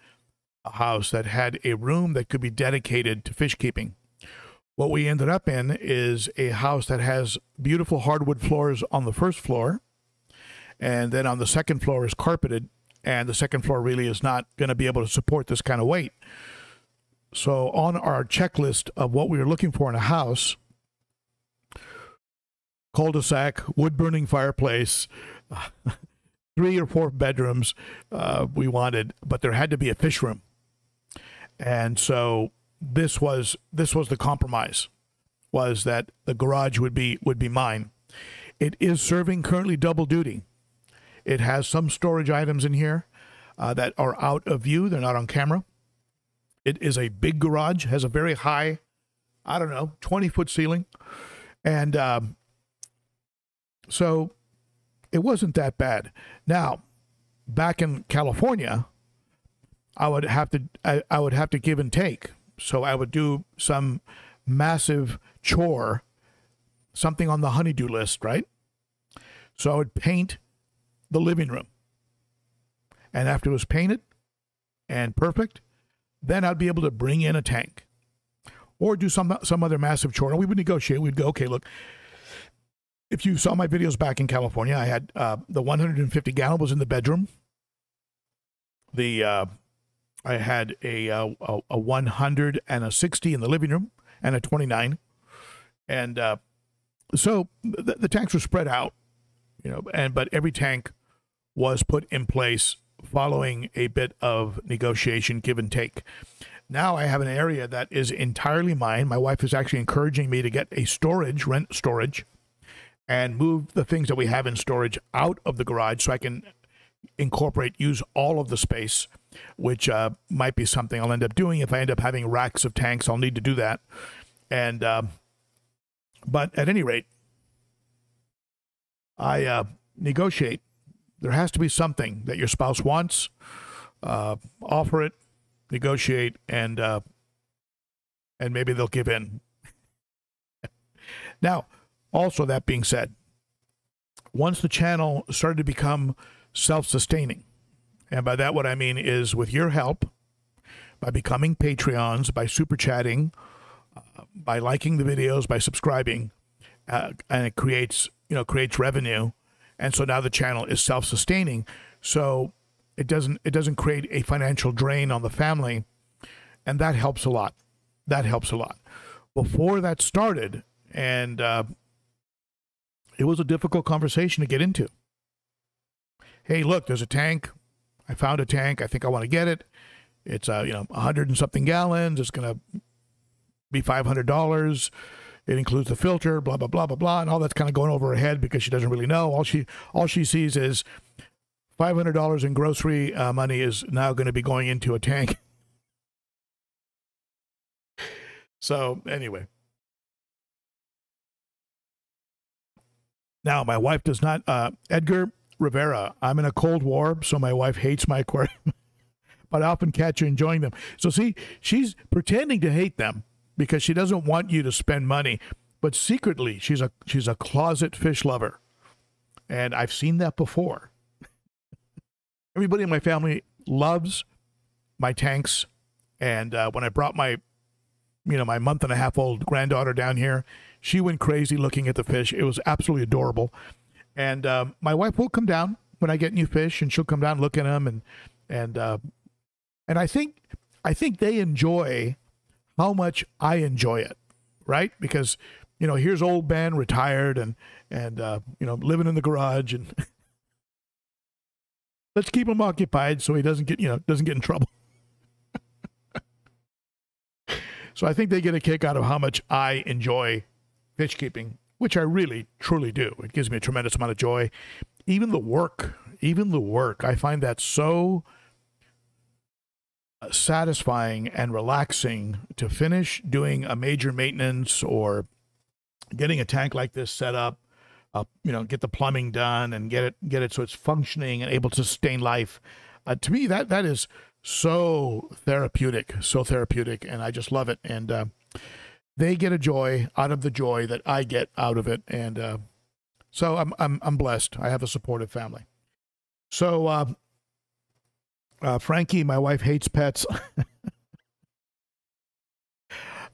a house that had a room that could be dedicated to fish keeping. What we ended up in is a house that has beautiful hardwood floors on the first floor, and then on the second floor is carpeted, and the second floor really is not going to be able to support this kind of weight. So on our checklist of what we were looking for in a house, cul-de-sac, wood-burning fireplace, three or four bedrooms uh, we wanted, but there had to be a fish room. And so This was this was the compromise, was that the garage would be would be mine. It is serving currently double duty. It has some storage items in here uh, that are out of view. They're not on camera. It is a big garage, has a very high, I don't know, twenty foot ceiling, and um, so it wasn't that bad. Now, back in California, I would have to I, I would have to give and take. So I would do some massive chore, something on the honey-do list, right? So I would paint the living room. And after it was painted and perfect, then I'd be able to bring in a tank or do some, some other massive chore. And we would negotiate. We'd go, okay, look, if you saw my videos back in California, I had uh, the one hundred fifty gallon was in the bedroom. The... Uh, I had a, a, a one hundred and a sixty in the living room and a twenty-nine. And uh, so the, the tanks were spread out, you know, and but every tank was put in place following a bit of negotiation, give and take. Now I have an area that is entirely mine. My wife is actually encouraging me to get a storage, rent storage, and move the things that we have in storage out of the garage so I can incorporate, use all of the space, which uh, might be something I'll end up doing. If I end up having racks of tanks, I'll need to do that. And, uh, but at any rate, I uh, negotiate. There has to be something that your spouse wants. Uh, offer it, negotiate, and uh, and maybe they'll give in. Now, also that being said, once the channel started to become self-sustaining, and by that what I mean is with your help, by becoming Patreons, by super chatting, uh, by liking the videos, by subscribing, uh, and it creates you know creates revenue. And so now the channel is self-sustaining, so it doesn't it doesn't create a financial drain on the family, and that helps a lot. That helps a lot. Before that started, and uh, it was a difficult conversation to get into. Hey, look, there's a tank. I found a tank. I think I want to get it. It's uh, you know a hundred and something gallons. It's gonna be five hundred dollars. It includes the filter, blah, blah, blah, blah, blah, and all that's kind of going over her head because she doesn't really know. All she all she sees is five hundred dollars in grocery uh, money is now going to be going into a tank. So anyway. Now, my wife does not, uh, Edgar Rivera, I'm in a Cold War, so my wife hates my aquarium, but I often catch her enjoying them. So see, she's pretending to hate them, because she doesn't want you to spend money, but secretly she's a she's a closet fish lover, and I've seen that before. Everybody in my family loves my tanks, and uh, when I brought my you know my month and a half old granddaughter down here, she went crazy looking at the fish. It was absolutely adorable, and uh, my wife will come down when I get new fish, and she'll come down and look at them, and and uh, and I think I think they enjoy how much I enjoy it, right? Because, you know, here's old Ben retired and, and uh, you know, living in the garage, and let's keep him occupied so he doesn't get, you know, doesn't get in trouble. So I think they get a kick out of how much I enjoy fish keeping, which I really, truly do. It gives me a tremendous amount of joy. Even the work, even the work, I find that so satisfying and relaxing to finish doing a major maintenance or getting a tank like this set up, uh, you know, get the plumbing done and get it get it so it's functioning and able to sustain life. Uh, to me, that that is so therapeutic, so therapeutic, and I just love it. And uh, they get a joy out of the joy that I get out of it, and uh, so I'm I'm I'm blessed. I have a supportive family. So. Uh, Uh, Frankie, my wife hates pets.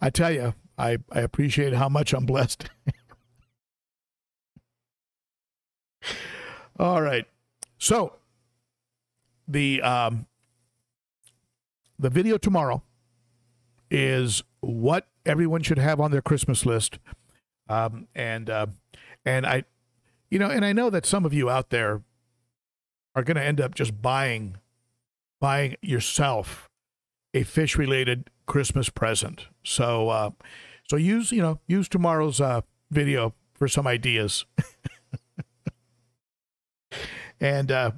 I tell you, I, I appreciate how much I'm blessed. All right. So the, um, the video tomorrow is what everyone should have on their Christmas list. Um, and, uh, and I, you know, and I know that some of you out there are going to end up just buying buying yourself a fish-related Christmas present. So, uh, so use you know use tomorrow's uh, video for some ideas. And uh,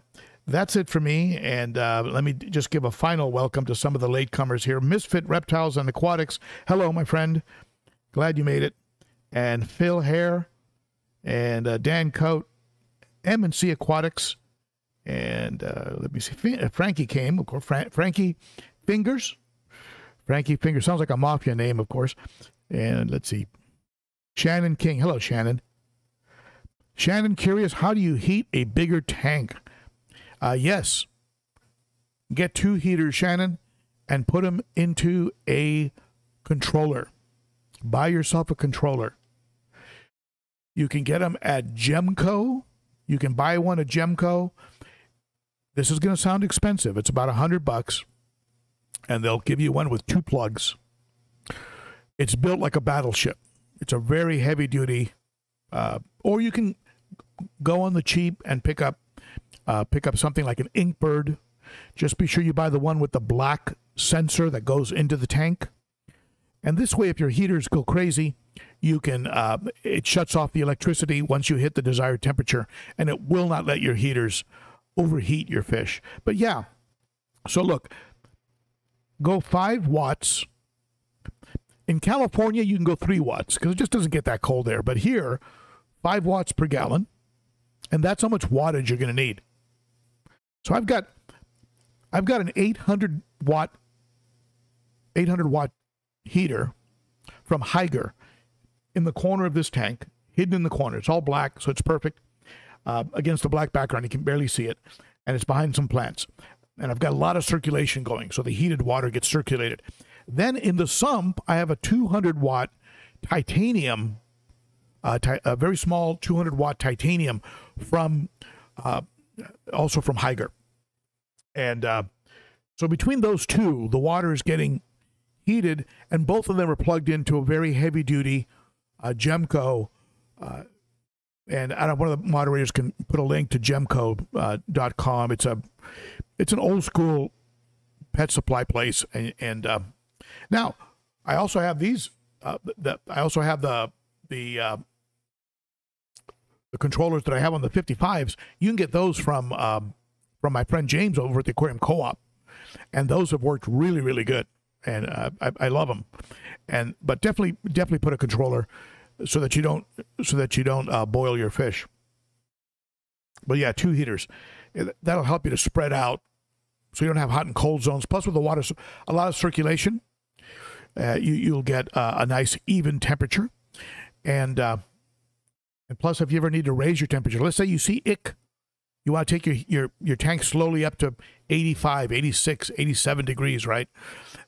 that's it for me. And uh, let me just give a final welcome to some of the latecomers here: Misfit Reptiles and Aquatics. Hello, my friend. Glad you made it. And Phil Hare, and uh, Dan Coate, M and C Aquatics. And uh, let me see. Frankie came, of course. Fra Frankie Fingers. Frankie Fingers sounds like a mafia name, of course. And let's see. Shannon King. Hello, Shannon. Shannon, curious, how do you heat a bigger tank? Uh, yes. Get two heaters, Shannon, and put them into a controller. Buy yourself a controller. You can get them at Gemco. You can buy one at Gemco. This is going to sound expensive. It's about a hundred bucks, and they'll give you one with two plugs. It's built like a battleship. It's a very heavy duty, uh, or you can go on the cheap and pick up uh, pick up something like an Inkbird. Just be sure you buy the one with the black sensor that goes into the tank. And this way, if your heaters go crazy, you can uh, it shuts off the electricity once you hit the desired temperature, and it will not let your heaters overheat your fish. But yeah, so look, go five watts. In California, you can go three watts because it just doesn't get that cold there. But here, five watts per gallon, and that's how much wattage you're going to need. So I've got, I've got an eight hundred watt, eight hundred watt heater from Hygger in the corner of this tank, hidden in the corner. It's all black, so it's perfect uh, against the black background. You can barely see it, and it's behind some plants. And I've got a lot of circulation going, so the heated water gets circulated. Then in the sump, I have a two hundred watt titanium, uh, ti a very small two hundred watt titanium from, uh, also from Hygger. And uh, so between those two, the water is getting heated, and both of them are plugged into a very heavy-duty uh, Gemco. Uh, and I don't, one of the moderators can put a link to Gemco dot com. Uh, it's a it's an old-school pet supply place, and, and uh, now I also have these. Uh, the, I also have the the uh, the controllers that I have on the fifty-fives. You can get those from um, from my friend James over at the Aquarium Co-op, and those have worked really, really good, and uh, I, I love them. And but definitely, definitely put a controller so that you don't so that you don't uh, boil your fish. But yeah, two heaters. That'll help you to spread out, so you don't have hot and cold zones. Plus, with the water, a lot of circulation, uh, you you'll get uh, a nice even temperature, and uh, and plus, if you ever need to raise your temperature, let's say you see ick, you want to take your your your tank slowly up to eighty-five, eighty-six, eighty-seven degrees, right?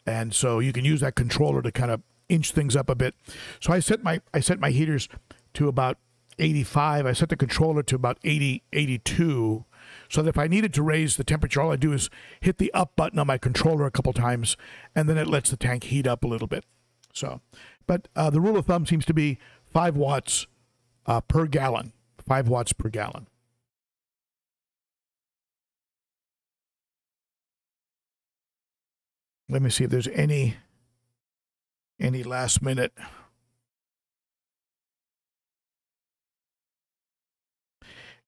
And so you can use that controller to kind of inch things up a bit. So I set my I set my heaters to about eighty-five. I set the controller to about eighty, eighty-two. So that if I needed to raise the temperature, all I do is hit the up button on my controller a couple times, and then it lets the tank heat up a little bit. So, but uh, the rule of thumb seems to be five watts uh, per gallon. Five watts per gallon. Let me see if there's any any last minute.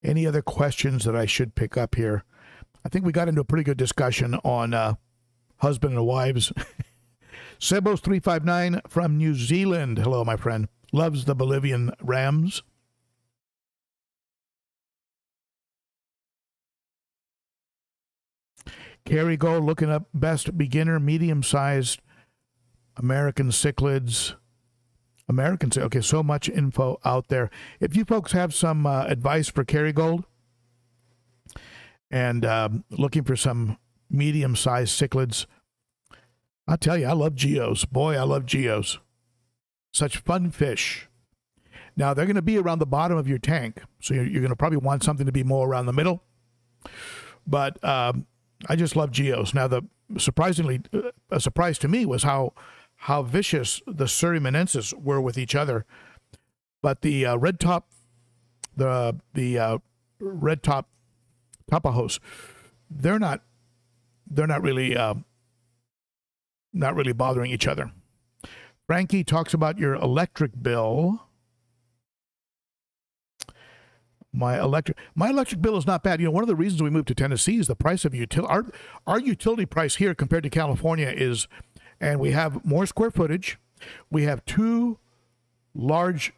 Any other questions that I should pick up here? I think we got into a pretty good discussion on uh, husband and wives. Sebos three five nine from New Zealand. Hello, my friend. Loves the Bolivian Rams. Carrie Go looking up best beginner medium-sized American cichlids. Americans, okay, so much info out there. If you folks have some uh, advice for Kerrygold and um, looking for some medium-sized cichlids, I'll tell you, I love geos. Boy, I love geos. Such fun fish. Now, they're going to be around the bottom of your tank, so you're, you're going to probably want something to be more around the middle. But um, I just love geos. Now, the surprisingly, uh, a surprise to me was how how vicious the Suriminensis were with each other, but the uh, red top, the the uh, red top tapajos, they're not they're not really uh, not really bothering each other. Frankie talks about your electric bill. My electric my electric bill is not bad. You know, one of the reasons we moved to Tennessee is the price of utility. Our our utility price here compared to California is. And we have more square footage. We have two large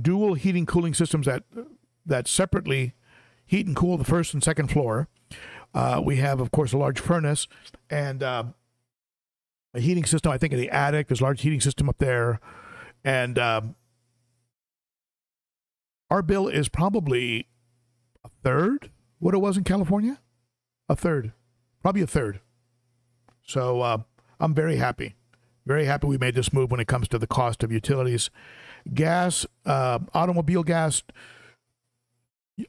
dual heating cooling systems that that separately heat and cool the first and second floor. Uh, we have, of course, a large furnace and uh, a heating system, I think, in the attic. There's a large heating system up there. And uh, our bill is probably a third what it was in California. A third. Probably a third. So Uh, I'm very happy. Very happy we made this move when it comes to the cost of utilities. Gas, uh, automobile gas,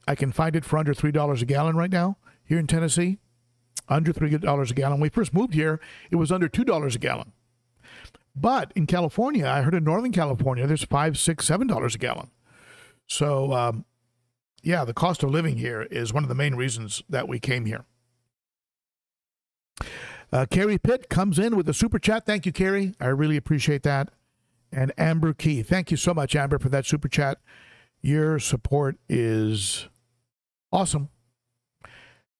I can find it for under three dollars a gallon right now here in Tennessee. under three dollars a gallon. When we first moved here, it was under two dollars a gallon. But in California, I heard in Northern California, there's five, six, seven dollars a gallon. So, um, yeah, the cost of living here is one of the main reasons that we came here. Uh, Carrie Pitt comes in with a super chat. Thank you, Carrie. I really appreciate that. And Amber Key. Thank you so much, Amber, for that super chat. Your support is awesome.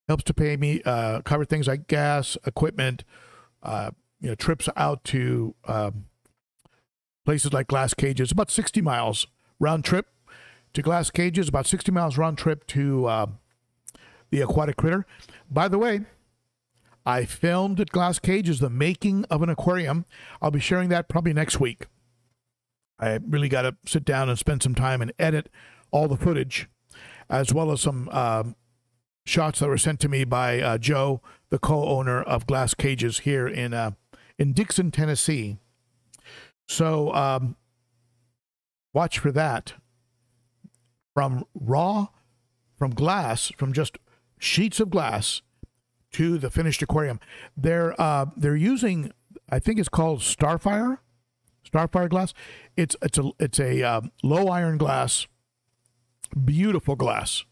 Helps to pay me, uh, cover things like gas, equipment, uh, you know, trips out to um, places like Glass Cages. About sixty miles round trip to Glass Cages. About sixty miles round trip to uh, the Aquatic Critter. By the way, I filmed at Glass Cages the making of an aquarium. I'll be sharing that probably next week. I really got to sit down and spend some time and edit all the footage, as well as some um, shots that were sent to me by uh, Joe, the co-owner of Glass Cages here in uh, in Dixon, Tennessee. So um, watch for that. From raw, from glass, from just sheets of glass to the finished aquarium. They're uh, they're using, I think it's called Starfire. Starfire glass. It's it's a it's a uh, low iron glass, beautiful glass,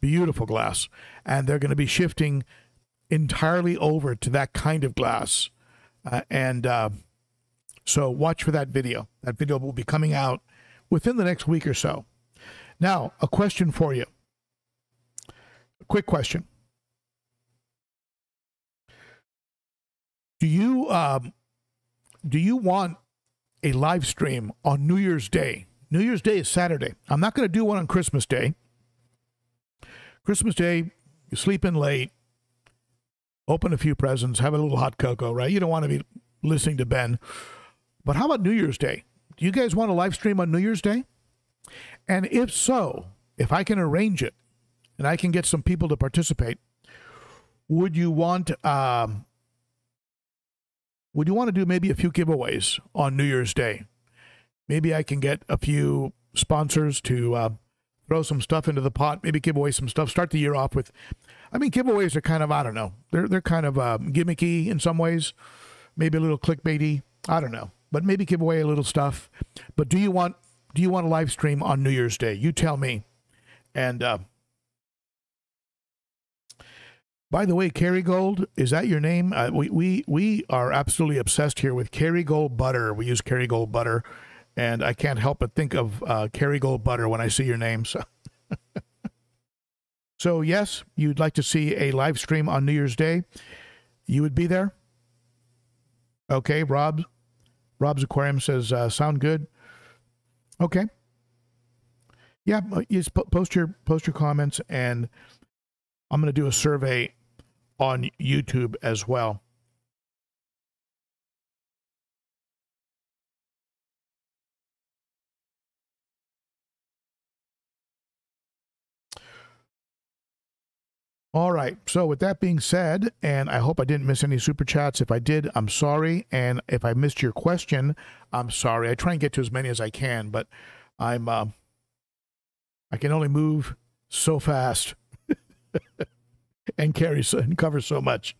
beautiful glass, and they're going to be shifting entirely over to that kind of glass, uh, and uh, so watch for that video. That video will be coming out within the next week or so. Now, a question for you. A quick question. Do you um, do you want a live stream on New Year's Day? New Year's Day is Saturday. I'm not going to do one on Christmas Day. Christmas Day, you sleep in late, open a few presents, have a little hot cocoa, right? You don't want to be listening to Ben. But how about New Year's Day? Do you guys want a live stream on New Year's Day? And if so, if I can arrange it and I can get some people to participate, would you want... Um, Would you want to do maybe a few giveaways on New Year's Day? Maybe I can get a few sponsors to uh, throw some stuff into the pot, maybe give away some stuff, start the year off with. I mean, giveaways are kind of, I don't know, they're, they're kind of um, gimmicky in some ways, maybe a little clickbaity, I don't know, but maybe give away a little stuff. But do you want, do you want a live stream on New Year's Day? You tell me. And uh, by the way, Kerrygold, is that your name? Uh, we, we, we are absolutely obsessed here with Kerrygold butter. We use Kerrygold butter, and I can't help but think of uh, Kerrygold butter when I see your name. So. So, yes, you'd like to see a live stream on New Year's Day. You would be there? Okay, Rob. Rob's Aquarium says, uh, sound good? Okay. Yeah, just post your, post your comments, and I'm going to do a survey on YouTube as well. All right. So with that being said, and I hope I didn't miss any super chats. If I did, I'm sorry. And if I missed your question, I'm sorry. I try and get to as many as I can, but I'm, uh, I can only move so fast and carry so, and cover so much.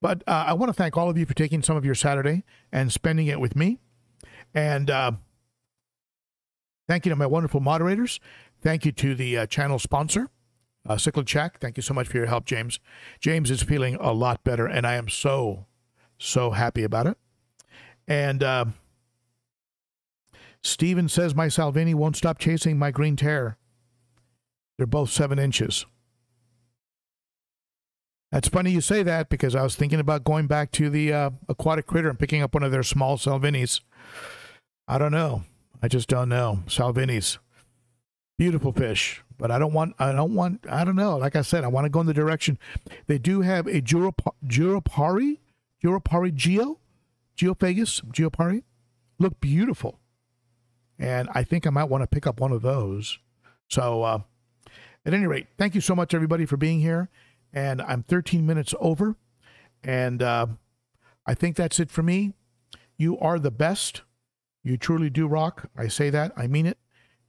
But uh, I want to thank all of you for taking some of your Saturday and spending it with me. And uh, thank you to my wonderful moderators. Thank you to the uh, channel sponsor, uh, Cichlid Shack. Thank you so much for your help, James. James is feeling a lot better, and I am so, so happy about it. And uh, Steven says, my Salvini won't stop chasing my green terror. They're both seven inches. That's funny you say that, because I was thinking about going back to the uh, Aquatic Critter and picking up one of their small Salvinis. I don't know. I just don't know. Salvinis, beautiful fish, but I don't want. I don't want. I don't know. Like I said, I want to go in the direction. They do have a Jurap Jurapari, Jurapari Geo, Geophagus Jurapari, look beautiful, and I think I might want to pick up one of those. So, uh, at any rate, thank you so much, everybody, for being here. And I'm thirteen minutes over, and uh, I think that's it for me. You are the best. You truly do rock. I say that. I mean it.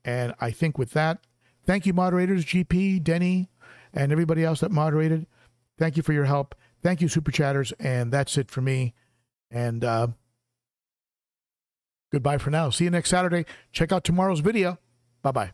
And I think with that, thank you, moderators, G P, Denny, and everybody else that moderated. Thank you for your help. Thank you, Super Chatters. And that's it for me. And uh, goodbye for now. See you next Saturday. Check out tomorrow's video. Bye-bye.